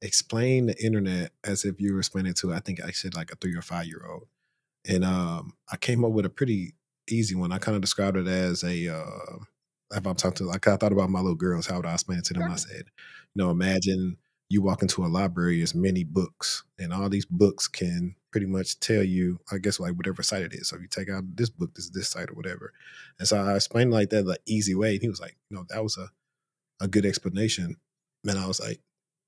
explain the internet as if you were explaining it to, I think I said like a 3 or 5 year old. And I came up with a pretty easy one. I kind of described it as a, if I'm talking to, like, I thought about my little girls, how would I explain it to them? Sure. I said, you know, imagine you walk into a library, there's many books, and all these books can pretty much tell you, I guess, like whatever site it is. So if you take out this book, this is this site or whatever. And so I explained like that, like easy way. And he was like, you know, that was a good explanation. And I was like,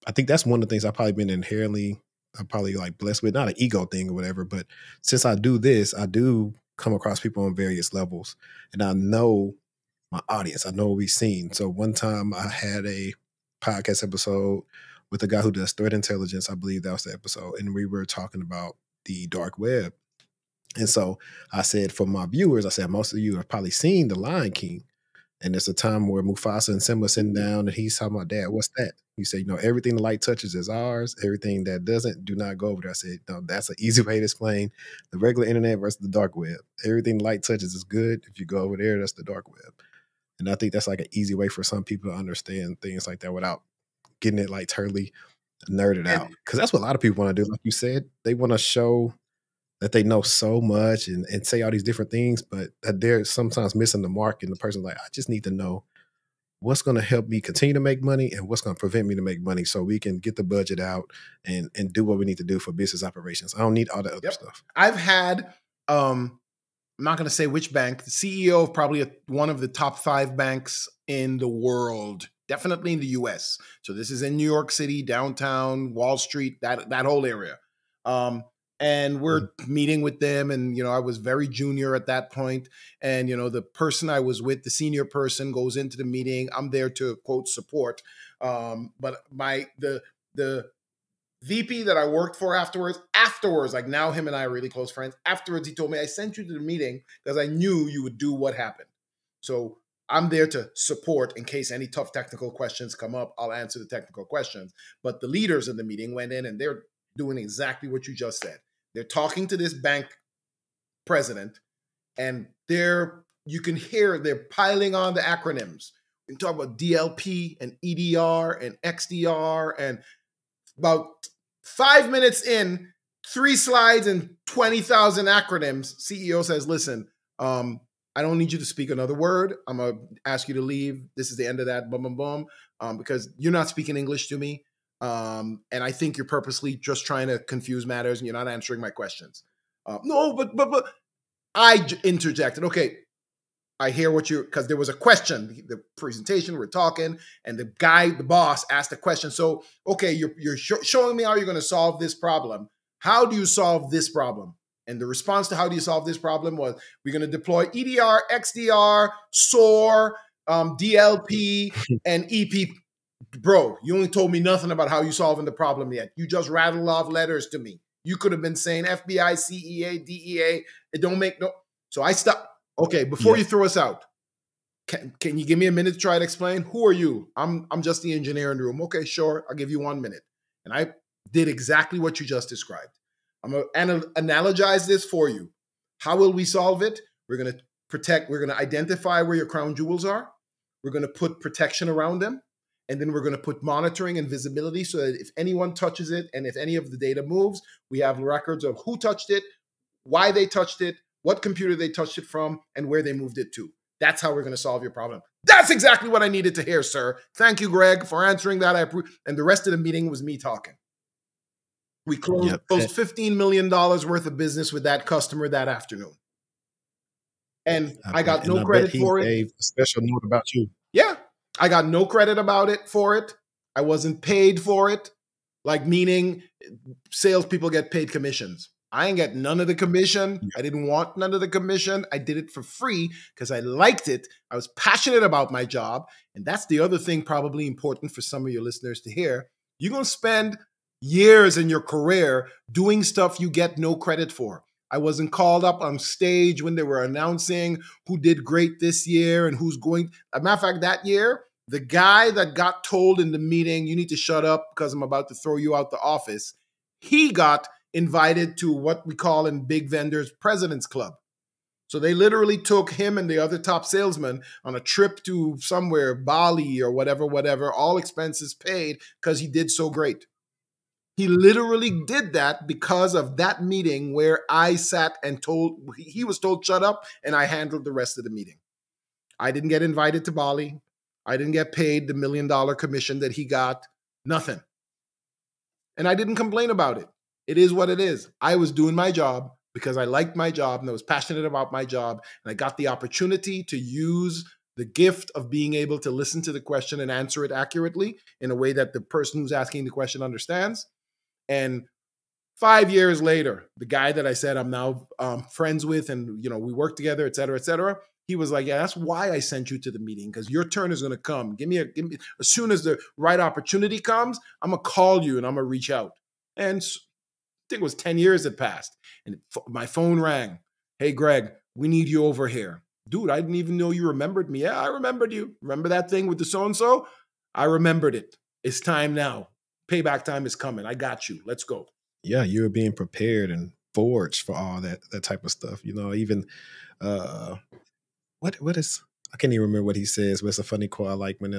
I think that's one of the things I've probably been inherently, I'm probably like blessed with, not an ego thing or whatever, but since I do this, I do come across people on various levels, and I know my audience. I know what we've seen. So one time I had a podcast episode with a guy who does threat intelligence. I believe that was the episode. And we were talking about the dark web. And so I said, for my viewers, I said, most of you have probably seen The Lion King. And there's a time where Mufasa and Simba sitting down and he's talking about, Dad, what's that? He said, you know, everything the light touches is ours. Everything that doesn't, do not go over there. I said, no, that's an easy way to explain the regular internet versus the dark web. Everything the light touches is good. If you go over there, that's the dark web. And I think that's like an easy way for some people to understand things like that without getting it like totally nerded out. Because that's what a lot of people want to do. Like you said, they want to show that they know so much and say all these different things, but that they're sometimes missing the mark. And the person's like, I just need to know what's going to help me continue to make money and what's going to prevent me to make money, so we can get the budget out and do what we need to do for business operations. I don't need all the other stuff. I've had, I'm not going to say which bank, the CEO of probably one of the top 5 banks in the world, definitely in the US. So this is in New York City, downtown, Wall Street, that whole area. And we're meeting with them. And, you know, I was very junior at that point. And, you know, the person I was with, the senior person, goes into the meeting. I'm there to, quote, support. But the VP that I worked for afterwards, like now him and I are really close friends. Afterwards, he told me, I sent you to the meeting because I knew you would do what happened. So I'm there to support in case any tough technical questions come up. I'll answer the technical questions. But the leaders in the meeting went in and they're doing exactly what you just said. They're talking to this bank president, and you can hear they're piling on the acronyms. We can talk about DLP and EDR and XDR, and about 5 minutes in, 3 slides and 20,000 acronyms, CEO says, listen, I don't need you to speak another word. I'm going to ask you to leave. This is the end of that, boom, boom, boom, because you're not speaking English to me. And I think you're purposely just trying to confuse matters, and you're not answering my questions. No, but I interjected. Okay, I hear what you're, because there was a question, the presentation, we're talking, and the guy, the boss, asked a question. So, okay, you're showing me how you're going to solve this problem. How do you solve this problem? And the response to how do you solve this problem was, we're going to deploy EDR, XDR, SOAR, DLP, and EP. Bro, you only told me nothing about how you're solving the problem yet. You just rattled off letters to me. You could have been saying FBI, CEA, DEA. It don't make no... So I stopped. Okay, before you throw us out, can you give me a minute to try to explain? Who are you? I'm just the engineer in the room. Okay, sure. I'll give you 1 minute. And I did exactly what you just described. I'm going to analogize this for you. How will we solve it? We're going to protect. We're going to identify where your crown jewels are. We're going to put protection around them. And then we're going to put monitoring and visibility so that if anyone touches it and if any of the data moves, we have records of who touched it, why they touched it, what computer they touched it from, and where they moved it to. That's how we're going to solve your problem. That's exactly what I needed to hear, sir. Thank you, Greg, for answering that. I approve. And the rest of the meeting was me talking. We closed $15 million worth of business with that customer that afternoon. And I got no credit for it. He gave a special note about you. Yeah. I got no credit for it. I wasn't paid for it. Like, meaning salespeople get paid commissions. I ain't get none of the commission. I didn't want none of the commission. I did it for free because I liked it. I was passionate about my job. And that's the other thing probably important for some of your listeners to hear. You're going to spend years in your career doing stuff you get no credit for. I wasn't called up on stage when they were announcing who did great this year and who's going. As a matter of fact, that year, the guy that got told in the meeting, you need to shut up because I'm about to throw you out the office, he got invited to what we call in big vendors, President's Club. So they literally took him and the other top salesman on a trip to somewhere, Bali or whatever, all expenses paid because he did so great. He literally did that because of that meeting where I sat and he was told, shut up, and I handled the rest of the meeting. I didn't get invited to Bali. I didn't get paid the $1 million commission that he got, nothing. And I didn't complain about it. It is what it is. I was doing my job because I liked my job and I was passionate about my job. And I got the opportunity to use the gift of being able to listen to the question and answer it accurately in a way that the person who's asking the question understands. And 5 years later, the guy that I said I'm now friends with and we work together, et cetera, he was like, yeah, that's why I sent you to the meeting, because your turn is going to come. Give me, as soon as the right opportunity comes, I'm going to call you and I'm going to reach out. And I think it was 10 years that passed. And my phone rang. Hey, Greg, we need you over here. Dude, I didn't even know you remembered me. Yeah, I remembered you. Remember that thing with the so-and-so? I remembered it. It's time now. Payback time is coming. I got you. Let's go. Yeah, you were being prepared and forged for all that type of stuff. Even what is, I can't even remember what he says, but it's a funny quote I like when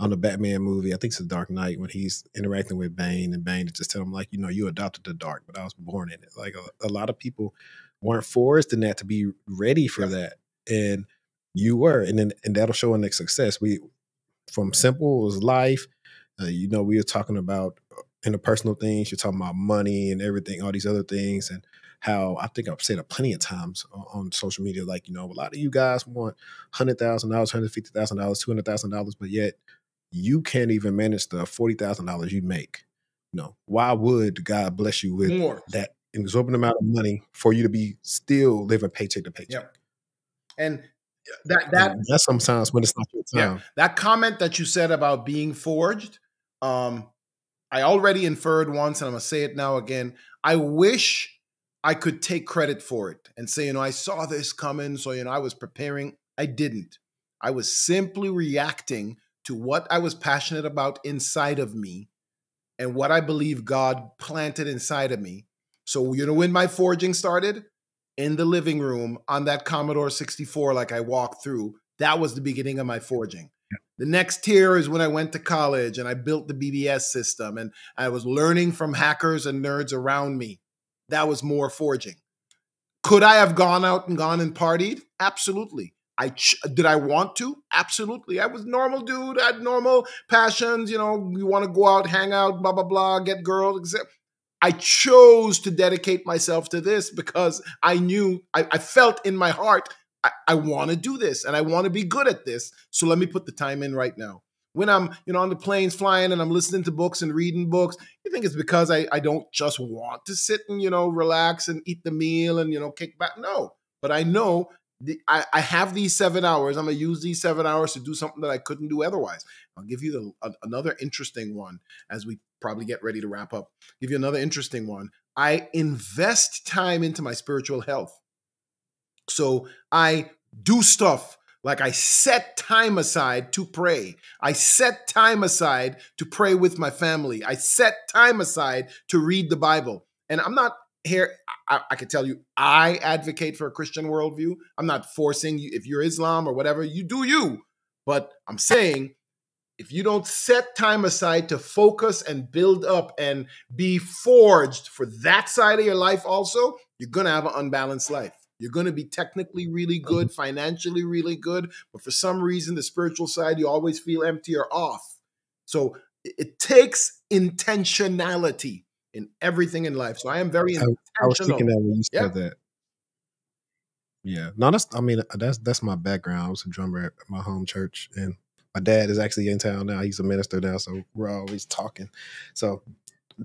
on the Batman movie, I think it's The Dark Knight, when he's interacting with Bane, and Bane just tell him, like, you adopted the dark, but I was born in it. Like a lot of people weren't forced in that to be ready for that. And you were, and that'll show in the success. From simple as life, we were talking about interpersonal things. You're talking about money and everything, all these other things, and how I think I've said it plenty of times on social media. Like, a lot of you guys want $100,000, $150,000, $200,000, but yet you can't even manage the $40,000 you make. Why would God bless you with that exorbitant amount of money for you to be still living paycheck to paycheck? Yep. And that's sometimes when it's not your time. Yeah. That comment that you said about being forged, I already inferred once, and I'm going to say it now again. I wish I could take credit for it and say, I saw this coming, so, I was preparing. I didn't. I was simply reacting to what I was passionate about inside of me and what I believe God planted inside of me. So, when my forging started, in the living room on that Commodore 64, like I walked through, that was the beginning of my forging. Yeah. The next tier is when I went to college and I built the BBS system and I was learning from hackers and nerds around me. That was more forging. Could I have gone out and partied? Absolutely. Did I want to? Absolutely. I was normal dude. I had normal passions. You want to go out, hang out, blah, blah, blah, get girls, etc. I chose to dedicate myself to this because I knew, I felt in my heart, I want to do this and I want to be good at this. So let me put the time in right now. When I'm, on the planes flying and I'm listening to books and reading books, you think it's because I don't just want to sit and, relax and eat the meal and, kick back? No, but I know I have these 7 hours. I'm going to use these 7 hours to do something that I couldn't do otherwise. I'll give you another interesting one as we probably get ready to wrap up. Give you another interesting one. I invest time into my spiritual health. So I do stuff like I set time aside to pray. I set time aside to pray with my family. I set time aside to read the Bible. And I'm not here, I can tell you, I advocate for a Christian worldview. I'm not forcing you. If you're Islam or whatever, you do you. But I'm saying, if you don't set time aside to focus and build up and be forged for that side of your life also, you're going to have an unbalanced life. You're going to be technically really good, financially really good, but for some reason, the spiritual side, you always feel empty or off. So it takes intentionality in everything in life. So I am very intentional. I was thinking that when you said that. Yeah. No, that's my background. I was a drummer at my home church, and my dad is actually in town now. He's a minister now, so we're always talking. So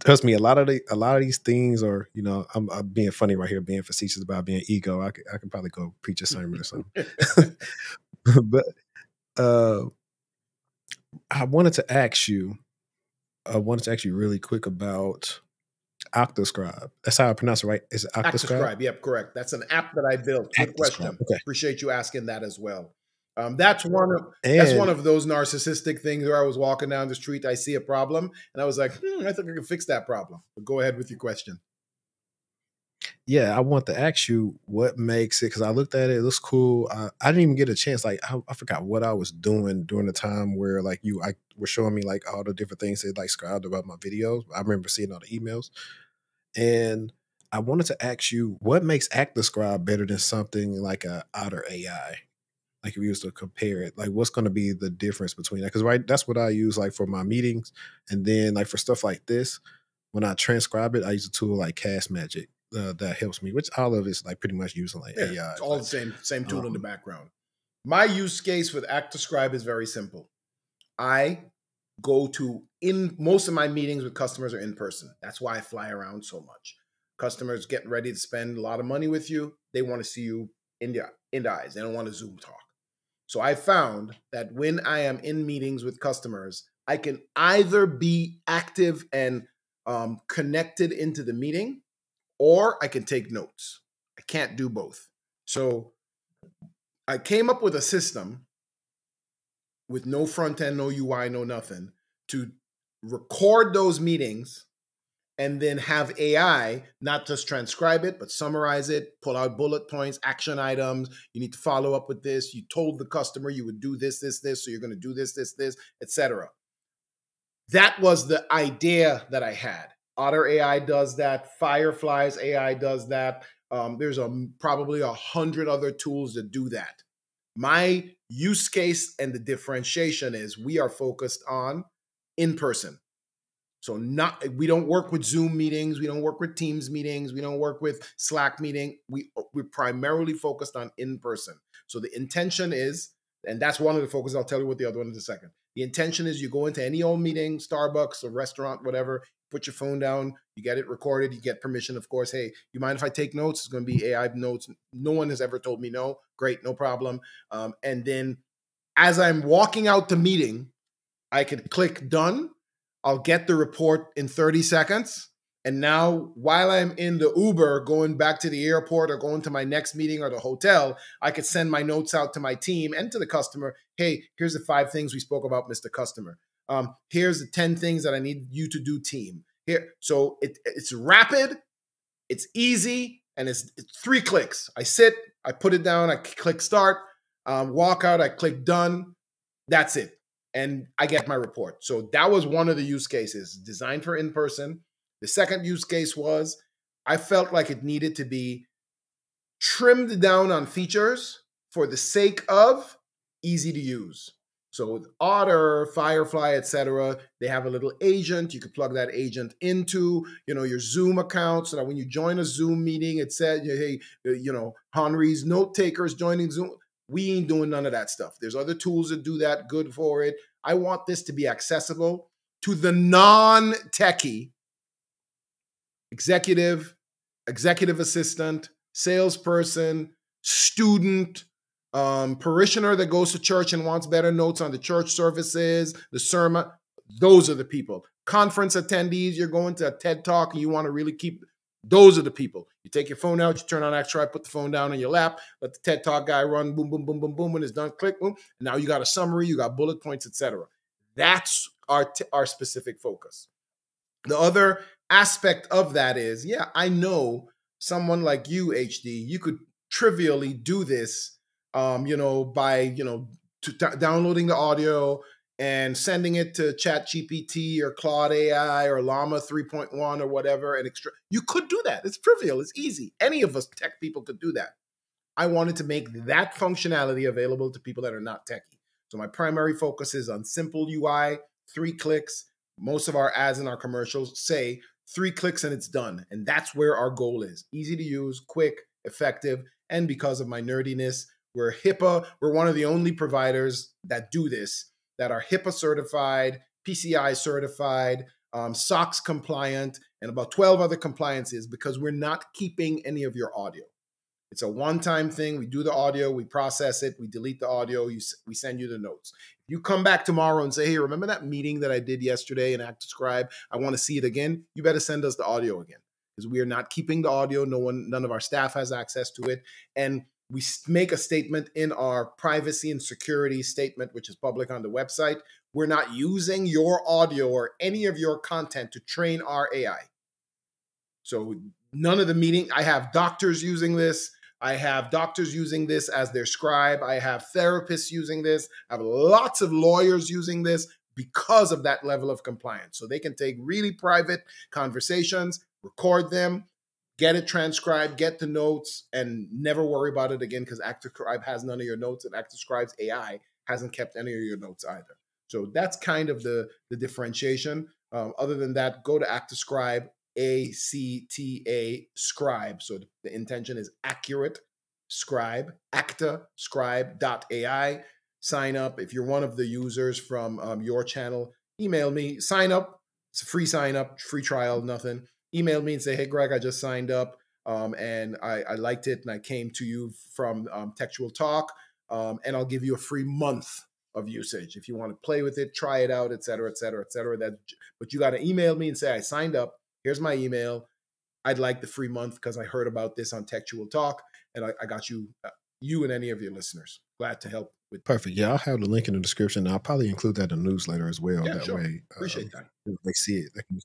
trust me, a lot of these things are, I'm being funny right here, being facetious about being ego. I could probably go preach a sermon or something. But I wanted to ask you really quick about ActaScribe. That's how I pronounce it, right? Is it ActaScribe? ActaScribe, yep, correct. That's an app that I built. Good question. Okay. Appreciate you asking that as well. That's one of those narcissistic things where I was walking down the street, I see a problem, and I was like, I think I can fix that problem. But go ahead with your question. Yeah, I want to ask you what makes it, because I looked at it, it looks cool. I didn't even get a chance. Like, I forgot what I was doing during the time where like you were showing me like all the different things that like scribed about my videos. I remember seeing all the emails. And I wanted to ask you, what makes ActaScribe better than something like a Otter AI? Like if you used to compare it, like what's going to be the difference between that? Because right, that's what I use like for my meetings, and then like for stuff like this, when I transcribe it, I use a tool like Cast Magic that helps me. Which all of it's like pretty much using like AI. It's all like, the same tool in the background. My use case with ActaScribe is very simple. I go to most of my meetings with customers are in person. That's why I fly around so much. Customers getting ready to spend a lot of money with you. They want to see you in the eyes. They don't want to Zoom talk. So I found that when I am in meetings with customers, I can either be active and connected into the meeting, or I can take notes. I can't do both. So I came up with a system with no front end, no UI, no nothing to record those meetings and then have AI not just transcribe it, but summarize it, pull out bullet points, action items. You need to follow up with this. You told the customer you would do this, this, this, so you're going to do this, this, this, etc. That was the idea that I had. Otter AI does that. Fireflies AI does that. There's probably 100 other tools that do that. My use case and the differentiation is we are focused on in-person. So we don't work with Zoom meetings. We don't work with Teams meetings. We don't work with Slack meeting. We're primarily focused on in-person. So the intention is, and that's one of the focuses. I'll tell you what the other one is in a second. The intention is you go into any old meeting, Starbucks, a restaurant, whatever, put your phone down, you get it recorded, you get permission, of course. Hey, you mind if I take notes? It's going to be AI notes. No one has ever told me no. Great, no problem. And then as I'm walking out the meeting, I could click done. I'll get the report in 30 seconds. And now while I'm in the Uber going back to the airport or going to my next meeting or the hotel, I could send my notes out to my team and to the customer. Hey, here's the 5 things we spoke about, Mr. Customer. Here's the 10 things that I need you to do, team. Here. So it's rapid, it's easy, and it's 3 clicks. I sit, I put it down, I click start, walk out, I click done. That's it. And I get my report. So that was one of the use cases designed for in-person. The second use case was I felt like it needed to be trimmed down on features for the sake of easy to use. So with Otter, Firefly, etc., they have a little agent. You can plug that agent into, your Zoom account, so that when you join a Zoom meeting, it said, hey, Henri's note takers joining Zoom. We ain't doing none of that stuff. There's other tools that do that, good for it. I want this to be accessible to the non-techie executive, executive assistant, salesperson, student, parishioner that goes to church and wants better notes on the church services, the sermon. Those are the people. Conference attendees, you're going to a TED Talk and you want to really keep... Those are the people. You take your phone out, you turn on ActaScribe, put the phone down on your lap, let the TED Talk guy run, boom, boom, boom, boom, boom. When it's done, click, boom. And now you got a summary, you got bullet points, etc. That's our specific focus. The other aspect of that is, yeah, I know someone like you, HD, you could trivially do this, by, downloading the audio and sending it to ChatGPT or Claude AI or Llama 3.1 or whatever. You could do that. It's trivial. It's easy. Any of us tech people could do that. I wanted to make that functionality available to people that are not techie. So my primary focus is on simple UI, 3 clicks. Most of our ads and our commercials say 3 clicks and it's done. And that's where our goal is. Easy to use, quick, effective. And because of my nerdiness, we're HIPAA. We're one of the only providers that do this, that are HIPAA certified, PCI certified, SOX compliant, and about 12 other compliances because we're not keeping any of your audio. It's a one-time thing. We do the audio, we process it, we delete the audio, we send you the notes. If you come back tomorrow and say, hey, remember that meeting that I did yesterday in ActaScribe? I want to see it again. You better send us the audio again because we are not keeping the audio. No one, none of our staff has access to it. And we make a statement in our privacy and security statement, which is public on the website. We're not using your audio or any of your content to train our AI. So none of the meeting, I have doctors using this. I have doctors using this as their scribe. I have therapists using this. I have lots of lawyers using this because of that level of compliance. So they can take really private conversations, record them, get it transcribed, get the notes, and never worry about it again because ActaScribe has none of your notes and ActaScribe's AI hasn't kept any of your notes either. So that's kind of the differentiation. Other than that, go to ActaScribe. ACTA Scribe. So the intention is accurate scribe, actascribe.ai. Sign up. If you're one of the users from your channel, email me, sign up. It's a free sign up, free trial, nothing. Email me and say, hey, Greg, I just signed up and I liked it and I came to you from TechTual Talk and I'll give you a free month of usage. If you want to play with it, try it out, et cetera, et cetera, et cetera. But you got to email me and say, I signed up. Here's my email. I'd like the free month because I heard about this on TechTual Talk, and I got you, you and any of your listeners. Glad to help with. Perfect. Yeah, I'll have the link in the description. I'll probably include that in the newsletter as well. Yeah, that sure. Way, appreciate that. They see it. They can use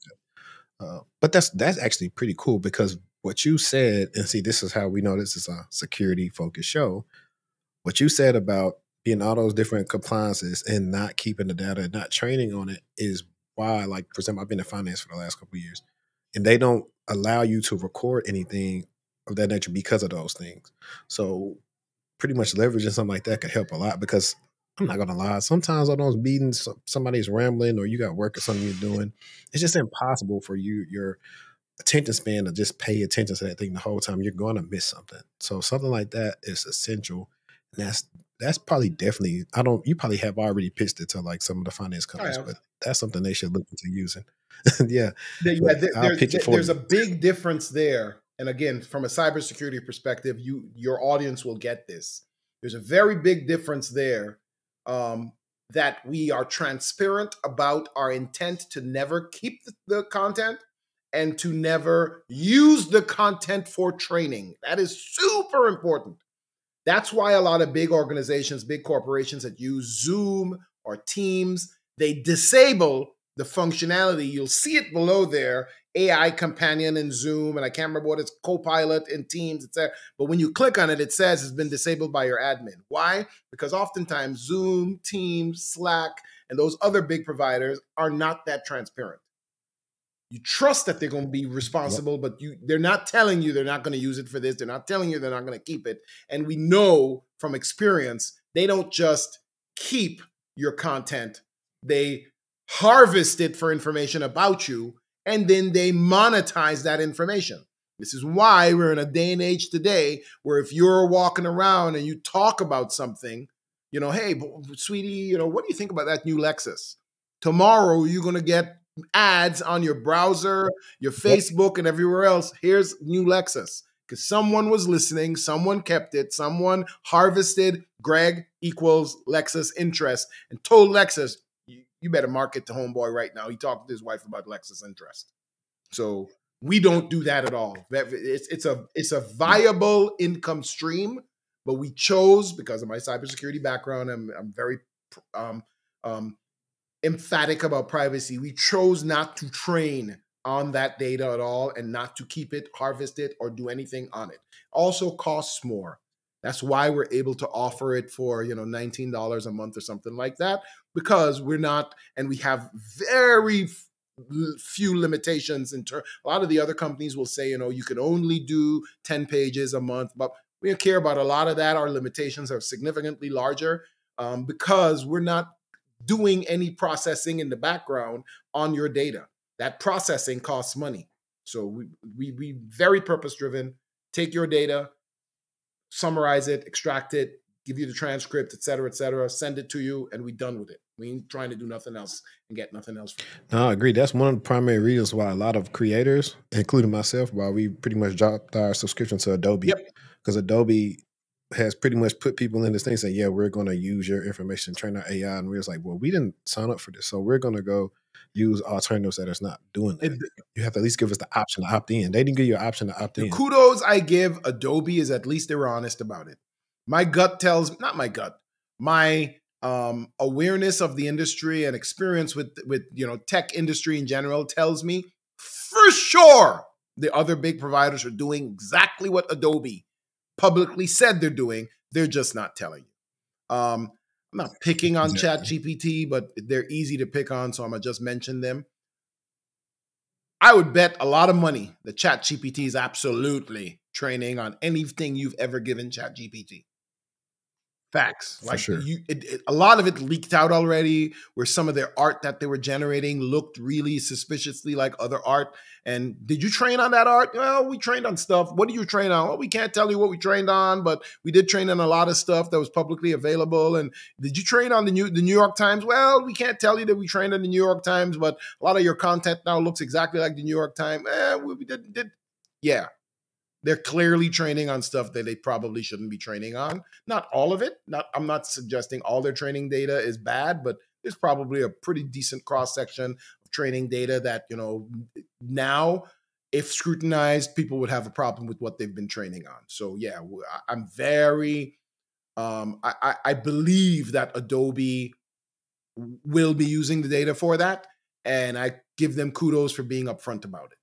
that. But that's actually pretty cool because what you said, and see, this is how we know this is a security-focused show. What you said about being all those different compliances and not keeping the data, and not training on it, is why. Like, for example, I've been in finance for the last couple of years. And they don't allow you to record anything of that nature because of those things. So pretty much leveraging something like that could help a lot because I'm not going to lie. Sometimes on those meetings, somebody's rambling or you got work or something you're doing. It's just impossible for you, your attention span to just pay attention to that thing the whole time. You're going to miss something. So something like that is essential. And that's probably definitely, I don't, you probably have already pitched it to like some of the finance companies, but that's something they should look into using. There's a big difference there. And again, from a cybersecurity perspective, your audience will get this. There's a very big difference there that we are transparent about our intent to never keep the content and to never use the content for training. That is super important. That's why a lot of big organizations, big corporations that use Zoom or Teams, they disable the functionality. You'll see it below there, AI companion in Zoom, and I can't remember what it's, Copilot in Teams, etc. But when you click on it, it says it's been disabled by your admin. Why? Because oftentimes Zoom, Teams, Slack, and those other big providers are not that transparent. You trust that they're going to be responsible, but they're not telling you they're not going to use it for this. They're not telling you they're not going to keep it. And we know from experience, they don't just keep your content. They harvest it for information about you, and then they monetize that information. This is why we're in a day and age today where if you're walking around and you talk about something, you know, hey, sweetie, you know, what do you think about that new Lexus? Tomorrow, you're going to get ads on your browser, your Facebook, and everywhere else. Here's new Lexus. Because someone was listening, someone kept it, someone harvested Greg equals Lexus interest and told Lexus, you better market to homeboy right now. He talked to his wife about Lexus interest. So we don't do that at all. It's a viable income stream, but we chose, because of my cybersecurity background, I'm very emphatic about privacy. We chose not to train on that data at all and not to keep it, harvest it, or do anything on it. Also costs more. That's why we're able to offer it for, you know, $19 a month or something like that, because we're not, and we have very few limitations in terms. A lot of the other companies will say, you know, you can only do 10 pages a month, but we don't care about a lot of that. Our limitations are significantly larger because we're not doing any processing in the background on your data. That processing costs money. So we very purpose-driven, take your data, summarize it, extract it, give you the transcript, et cetera, send it to you, and we're done with it. We ain't trying to do nothing else and get nothing else from it. No, I agree. That's one of the primary reasons why a lot of creators, including myself, why we pretty much dropped our subscription to Adobe. Yep. because Adobe has pretty much put people in this thing saying, yeah, we're going to use your information, train our AI. And we was like, well, we didn't sign up for this. So we're going to go use alternatives that is not doing that. You have to at least give us the option to opt in. They didn't give you an option to opt in. The kudos I give Adobe is at least they were honest about it. My gut tells, not my gut, my awareness of the industry and experience with tech industry in general tells me for sure the other big providers are doing exactly what Adobe publicly said they're doing. They're just not telling you. I'm not picking on ChatGPT, but they're easy to pick on, so I'm going to just mention them. I would bet a lot of money that ChatGPT is absolutely training on anything you've ever given ChatGPT. Facts. Like sure. A lot of it leaked out already, where some of their art that they were generating looked really suspiciously like other art. And did you train on that art? Well, we trained on stuff. What do you train on? Well, we can't tell you what we trained on, but we did train on a lot of stuff that was publicly available. And did you train on the New York Times? Well, we can't tell you that we trained on the New York Times, but a lot of your content now looks exactly like the New York Times. Yeah. They're clearly training on stuff that they probably shouldn't be training on. Not all of it. I'm not suggesting all their training data is bad, but there's probably a pretty decent cross-section of training data that, now, if scrutinized, people would have a problem with what they've been training on. So, yeah, I'm very I believe that Adobe will be using the data for that, and I give them kudos for being upfront about it.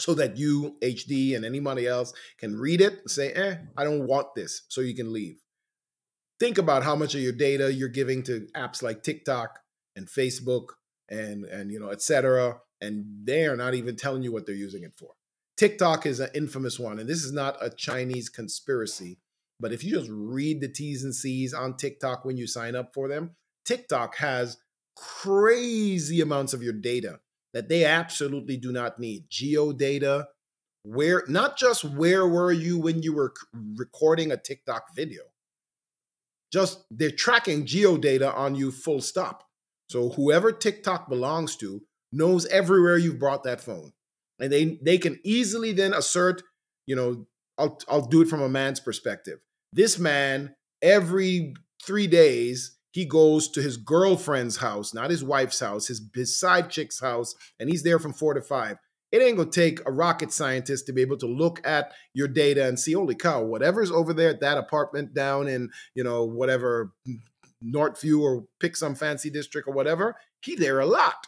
So that you, HD, and anybody else can read it and say, I don't want this, so you can leave. Think about how much of your data you're giving to apps like TikTok and Facebook and et cetera, and they are not even telling you what they're using it for. TikTok is an infamous one, and this is not a Chinese conspiracy, but if you just read the T's and C's on TikTok when you sign up for them, TikTok has crazy amounts of your data that they absolutely do not need. Geo data, not just where were you when you were recording a TikTok video. Just they're tracking geo data on you full stop. So whoever TikTok belongs to knows everywhere you've brought that phone. And they can easily then assert, I'll do it from a man's perspective. This man, every 3 days, he goes to his girlfriend's house, not his wife's house, his side chick's house, and he's there from 4 to 5. It ain't going to take a rocket scientist to be able to look at your data and see, holy cow, whatever's over there at that apartment down in, whatever, Northview or pick some fancy district or whatever, he there a lot.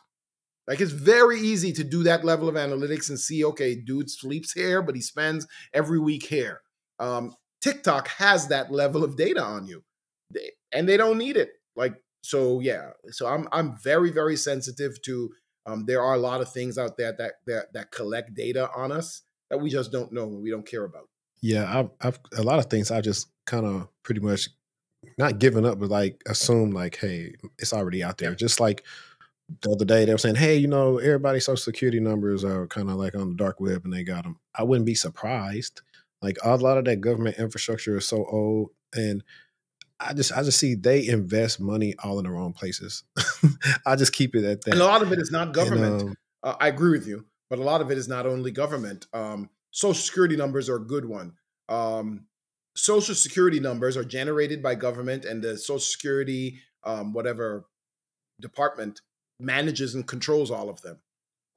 Like, it's very easy to do that level of analytics and see, okay, dude sleeps here, but he spends every week here. TikTok has that level of data on you. And they don't need it. So I'm very, very sensitive to, there are a lot of things out there that collect data on us that we just don't know and we don't care about. Yeah. I've a lot of things I just kind of pretty much not given up, but assume hey, it's already out there. Yeah. Just like the other day they were saying, hey, everybody's social security numbers are kind of on the dark web and they got them. I wouldn't be surprised. A lot of that government infrastructure is so old, and I just see they invest money all in the wrong places. I just keep it at that. And a lot of it is not government. And, I agree with you, but a lot of it is not only government. Social security numbers are a good one. Social security numbers are generated by government, and the social security, whatever department manages and controls all of them.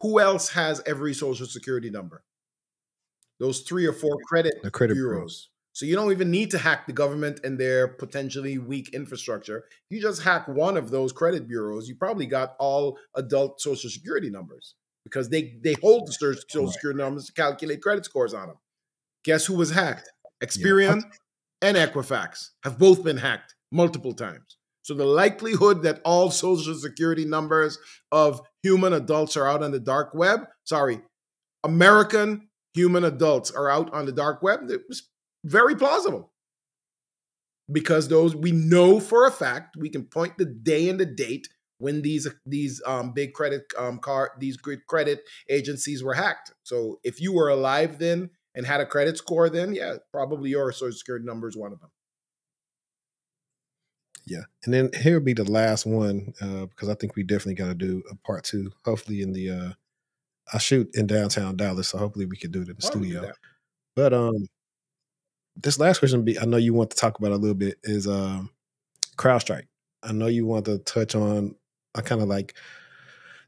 Who else has every social security number? Those 3 or 4 credit bureaus. So you don't even need to hack the government and their potentially weak infrastructure. You just hack one of those credit bureaus, you probably got all adult social security numbers, because they hold the social security numbers to calculate credit scores on them. Guess who was hacked? Experian and Equifax have both been hacked multiple times. So the likelihood that all social security numbers of human adults are out on the dark web, American human adults are out on the dark web, very plausible, because those, we know for a fact, we can point the day and the date when these big credit agencies were hacked. So if you were alive then and had a credit score then, yeah, probably your social security number is one of them. Yeah, and then here will be the last one, because I think we definitely got to do a part 2, hopefully in the I shoot in downtown Dallas, so hopefully we can do it in the studio. But This last question, I know you want to talk about a little bit, is CrowdStrike. I know you want to touch on kind of like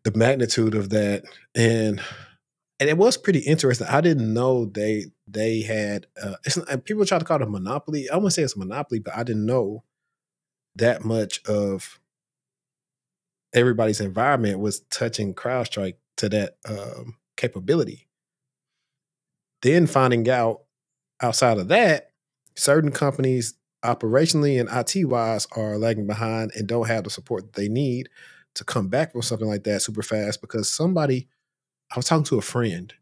the magnitude of that. And it was pretty interesting. I didn't know they had, people try to call it a monopoly. I wouldn't say it's a monopoly, but I didn't know that much of everybody's environment was touching CrowdStrike to that capability. Then finding out outside of that, certain companies operationally and IT-wise are lagging behind and don't have the support that they need to come back from something like that super fast, because somebody, I was talking to a friend,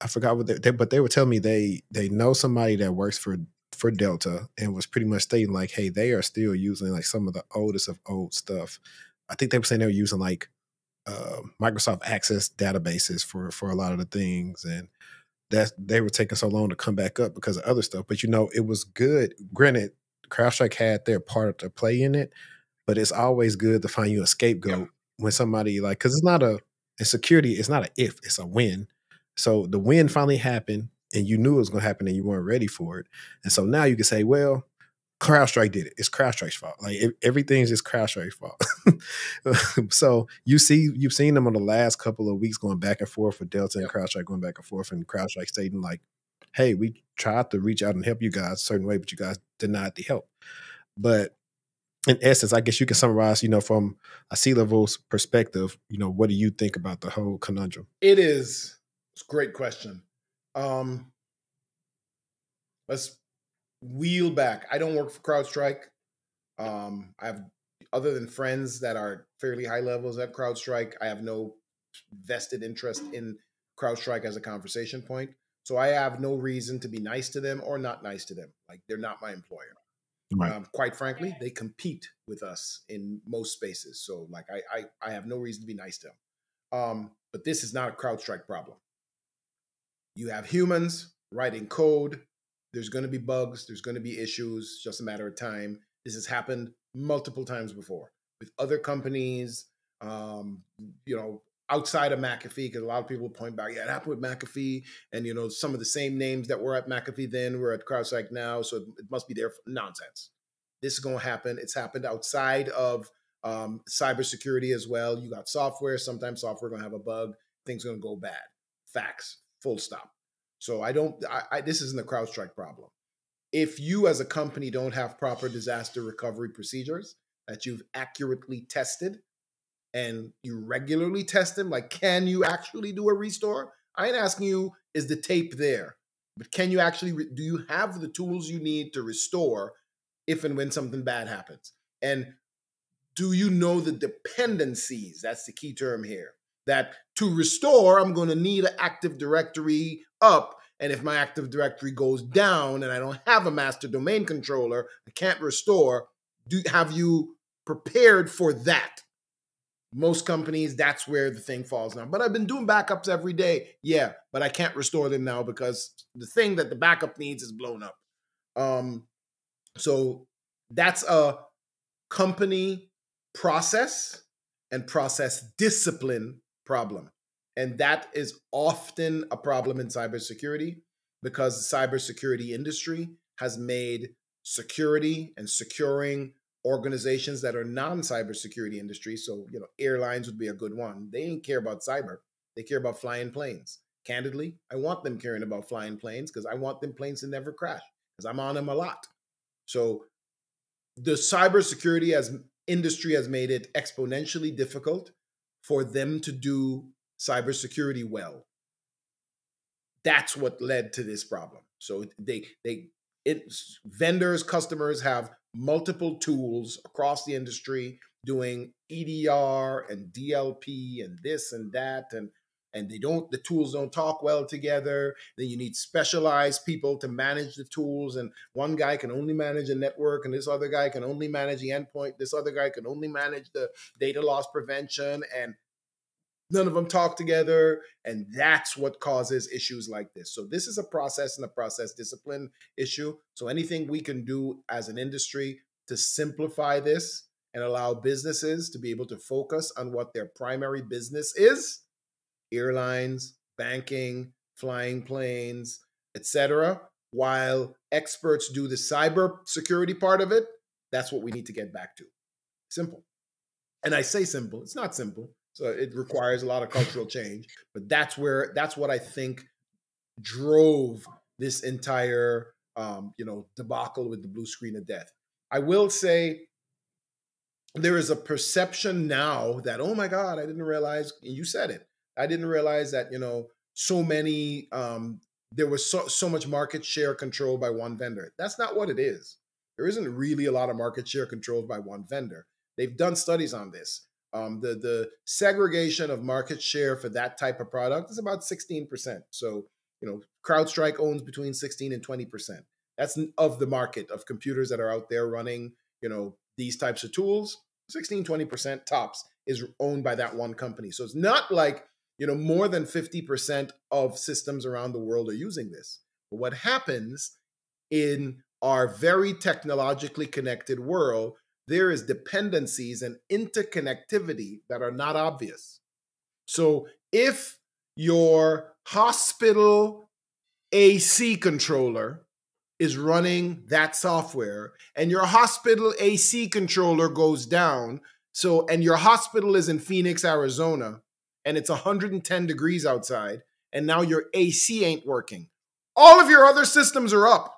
I forgot what but they were telling me they know somebody that works for Delta and was pretty much stating like, hey, they are still using like some of the oldest of old stuff. I think they were saying they were using like Microsoft Access databases for a lot of the things, and that they were taking so long to come back up because of other stuff. But, you know, it was good. Granted, CrowdStrike had their part of their play in it, but it's always good to find you a scapegoat when somebody like, because it's not in security, it's not an if, it's a when. So the win finally happened and you knew it was going to happen and you weren't ready for it. And so now you can say, well, CrowdStrike did it. It's CrowdStrike's fault. Like everything's just CrowdStrike's fault. So you've seen them on the last couple of weeks going back and forth with Delta and CrowdStrike going back and forth, and CrowdStrike stating like, hey, we tried to reach out and help you guys a certain way, but you guys denied the help. But in essence, I guess you can summarize, you know, from a C-level perspective, you know, what do you think about the whole conundrum? It's a great question. Let's wheel back. I don't work for CrowdStrike. I have, other than friends that are fairly high levels at CrowdStrike, I have no vested interest in CrowdStrike as a conversation point. So I have no reason to be nice to them or not nice to them. Like, they're not my employer. Right. Quite frankly, they compete with us in most spaces. So like, I have no reason to be nice to them. But this is not a CrowdStrike problem. You have humans writing code. There's going to be bugs. There's going to be issues. Just a matter of time. This has happened multiple times before with other companies, you know, outside of McAfee, because a lot of people point back, yeah, it happened with McAfee. And, you know, some of the same names that were at McAfee then were at CrowdStrike now. So it must be there for nonsense. This is going to happen. It's happened outside of cybersecurity as well. You got software. Sometimes software going to have a bug. Things going to go bad. Facts. Full stop. So this isn't a CrowdStrike problem. If you as a company don't have proper disaster recovery procedures that you've accurately tested and you regularly test them, like, can you actually do a restore? I ain't asking you, is the tape there? But can you actually, do you have the tools you need to restore if and when something bad happens? And do you know the dependencies? That's the key term here. That to restore, I'm going to need an Active Directory up. And if my Active Directory goes down and I don't have a master domain controller, I can't restore. Have you prepared for that? Most companies, that's where the thing falls now. But I've been doing backups every day. Yeah, but I can't restore them now because the thing that the backup needs is blown up. So that's a company process and process discipline problem. And that is often a problem in cybersecurity, because the cybersecurity industry has made security and securing organizations that are non-cybersecurity industry. So, you know, airlines would be a good one. They didn't care about cyber. They care about flying planes. Candidly, I want them caring about flying planes because I want them planes to never crash, because I'm on them a lot. So the cybersecurity industry has made it exponentially difficult for them to do cybersecurity well. That's what led to this problem. So vendors, customers have multiple tools across the industry doing EDR and DLP and this and that, and the tools don't talk well together. Then you need specialized people to manage the tools, and one guy can only manage a network, and this other guy can only manage the endpoint. This other guy can only manage the data loss prevention, and none of them talk together, and that's what causes issues like this. So this is a process and a process discipline issue. So anything we can do as an industry to simplify this and allow businesses to be able to focus on what their primary business is, airlines, banking, flying planes, etc., while experts do the cybersecurity part of it. That's what we need to get back to. Simple. And I say simple, it's not simple. So it requires a lot of cultural change, but that's where, that's what I think drove this entire, debacle with the blue screen of death. I will say there is a perception now that, oh my God, I didn't realize, and you said it, I didn't realize that, so many, there was so much market share controlled by one vendor. That's not what it is. There isn't really a lot of market share controlled by one vendor. They've done studies on this. The segregation of market share for that type of product is about 16%. So, CrowdStrike owns between 16 and 20%. That's of the market of computers that are out there running, these types of tools. 16, 20% tops is owned by that one company. So it's not like, more than 50% of systems around the world are using this. But what happens in our very technologically connected world, there is dependencies and interconnectivity that are not obvious. So if your hospital AC controller is running that software and your hospital AC controller goes down, and your hospital is in Phoenix, Arizona, and it's 110 degrees outside, and now your AC ain't working. All of your other systems are up.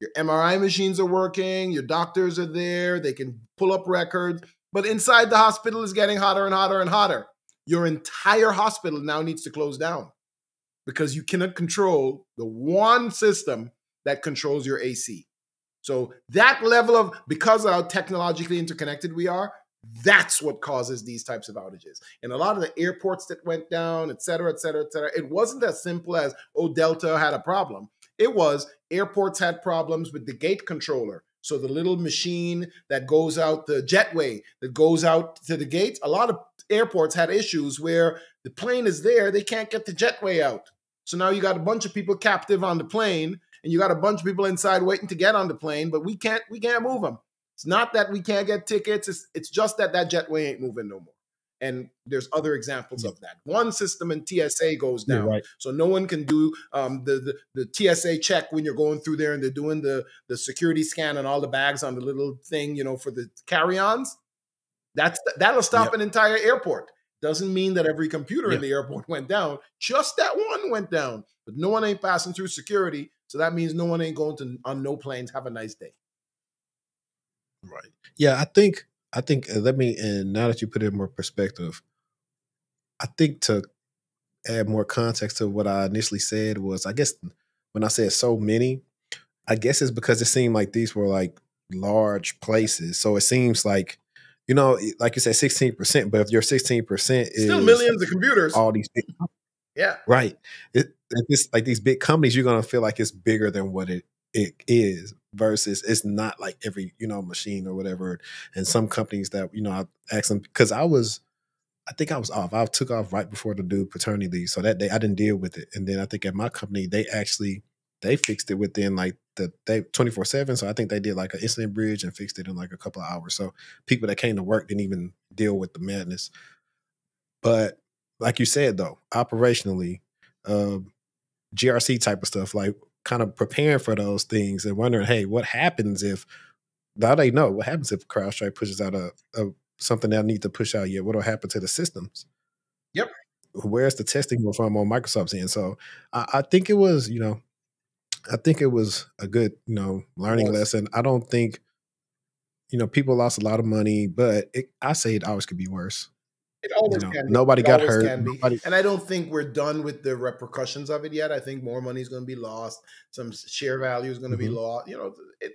Your MRI machines are working, your doctors are there, they can pull up records, but inside the hospital is getting hotter and hotter and hotter. Your entire hospital now needs to close down because you cannot control the one system that controls your AC. So that level of, because of how technologically interconnected we are, that's what causes these types of outages. And a lot of the airports that went down, et cetera, et cetera, et cetera, it wasn't as simple as, oh, Delta had a problem. It was airports had problems with the gate controller. So the little machine that goes out, the jetway that goes out to the gates, a lot of airports had issues where the plane is there, they can't get the jetway out. So now you got a bunch of people captive on the plane and you got a bunch of people inside waiting to get on the plane, but we can't move them. It's not that we can't get tickets. It's just that that jetway ain't moving no more. And there's other examples of that. One system in TSA goes down. Right. So no one can do the TSA check when you're going through there and they're doing the security scan and all the bags on the little thing, for the carry-ons. That'll stop an entire airport. Doesn't mean that every computer in the airport went down. Just that one went down. But no one ain't passing through security. So that means no one ain't going on no planes. Have a nice day. Right. Yeah, I think and now that you put it in more perspective, I think to add more context to what I initially said was, I guess when I said so many, I guess it's because it seemed like these were like large places. So it seems like, like you said, 16%, but if your 16% is still millions of computers, all these big, yeah, right. It's like these big companies, you're going to feel like it's bigger than what it is. Versus it's not like every, machine or whatever. And some companies that, I asked them, because I think I was off. I took off right before the dude paternity leave. So that day I didn't deal with it. And then I think at my company, they fixed it within like 24/7. So I think they did like an incident bridge and fixed it in like a couple of hours. So people that came to work didn't even deal with the madness. But like you said, though, operationally, GRC type of stuff, like, kind of preparing for those things and wondering, hey, what happens if, now they know, what happens if CrowdStrike pushes out something they'll need to push out yet? What will happen to the systems? Yep. Where's the testing from on Microsoft's end? So I think it was, I think it was a good, learning lesson. I don't think, people lost a lot of money, but I say it always could be worse. It always can be. Nobody got hurt. And I don't think we're done with the repercussions of it yet. I think more money is going to be lost. Some share value is going to be lost.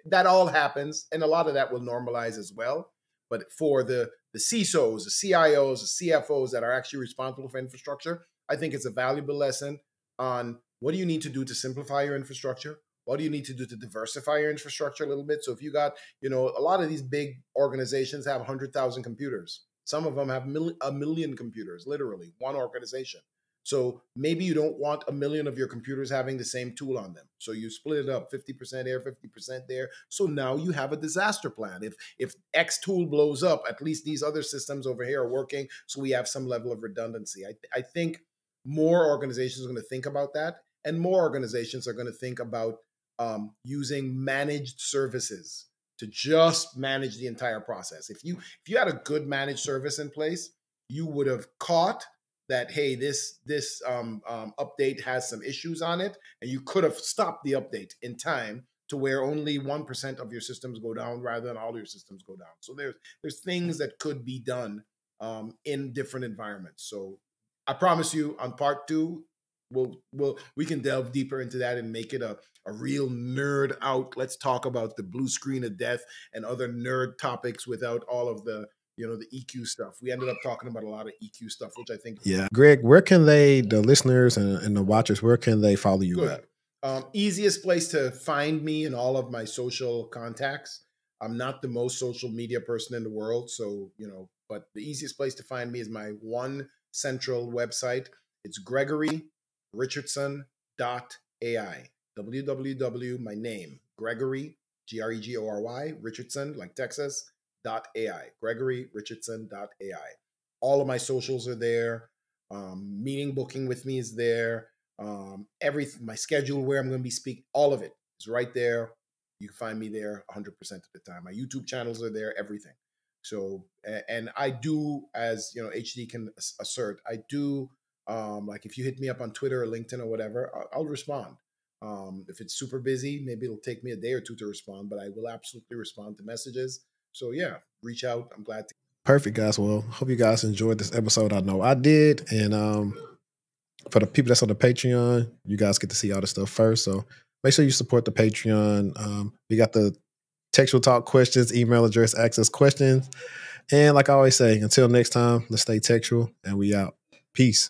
That all happens. And a lot of that will normalize as well. But for the CISOs, the CIOs, the CFOs that are actually responsible for infrastructure, I think it's a valuable lesson on what do you need to do to simplify your infrastructure? What do you need to do to diversify your infrastructure a little bit? So if you got, a lot of these big organizations have 100,000 computers. Some of them have a million computers, literally, one organization. So maybe you don't want a million of your computers having the same tool on them. So you split it up, 50% here, 50% there. So now you have a disaster plan. If X tool blows up, at least these other systems over here are working, so we have some level of redundancy. I think more organizations are going to think about that, and more organizations are going to think about using managed services to just manage the entire process. If you had a good managed service in place, you would have caught that, hey, this update has some issues on it, and you could have stopped the update in time to where only 1% of your systems go down rather than all your systems go down. So there's things that could be done in different environments. So I promise you, on part two, we can delve deeper into that and make it a real nerd out. Let's talk about the blue screen of death and other nerd topics without all of the, you know, the EQ stuff. We ended up talking about a lot of EQ stuff, which I think. Yeah. Greg, where can they, the listeners and the watchers, where can they follow you at? Easiest place to find me in all of my social contacts. I'm not the most social media person in the world, so, you know, but the easiest place to find me is my one central website. It's GregoryRichardson.ai. My name, Gregory, G-R-E-G-O-R-Y, Richardson, like Texas, .ai. GregoryRichardson.ai. All of my socials are there. Meeting booking with me is there. Everything, my schedule, where I'm going to be speaking, all of it is right there. You can find me there 100% of the time. My YouTube channels are there, everything. So, and I do, as you know, HD can assert, I do, like if you hit me up on Twitter or LinkedIn or whatever, I'll respond. If it's super busy, maybe it'll take me a day or two to respond, but I will absolutely respond to messages. So yeah, reach out. I'm glad to. Perfect, guys. Well, hope you guys enjoyed this episode. I know I did. And, for the people that's on the Patreon, you guys get to see all the stuff first. So make sure you support the Patreon. We got the TechTual Talk questions, email address, access questions. And like I always say, until next time, let's stay textual and we out. Peace.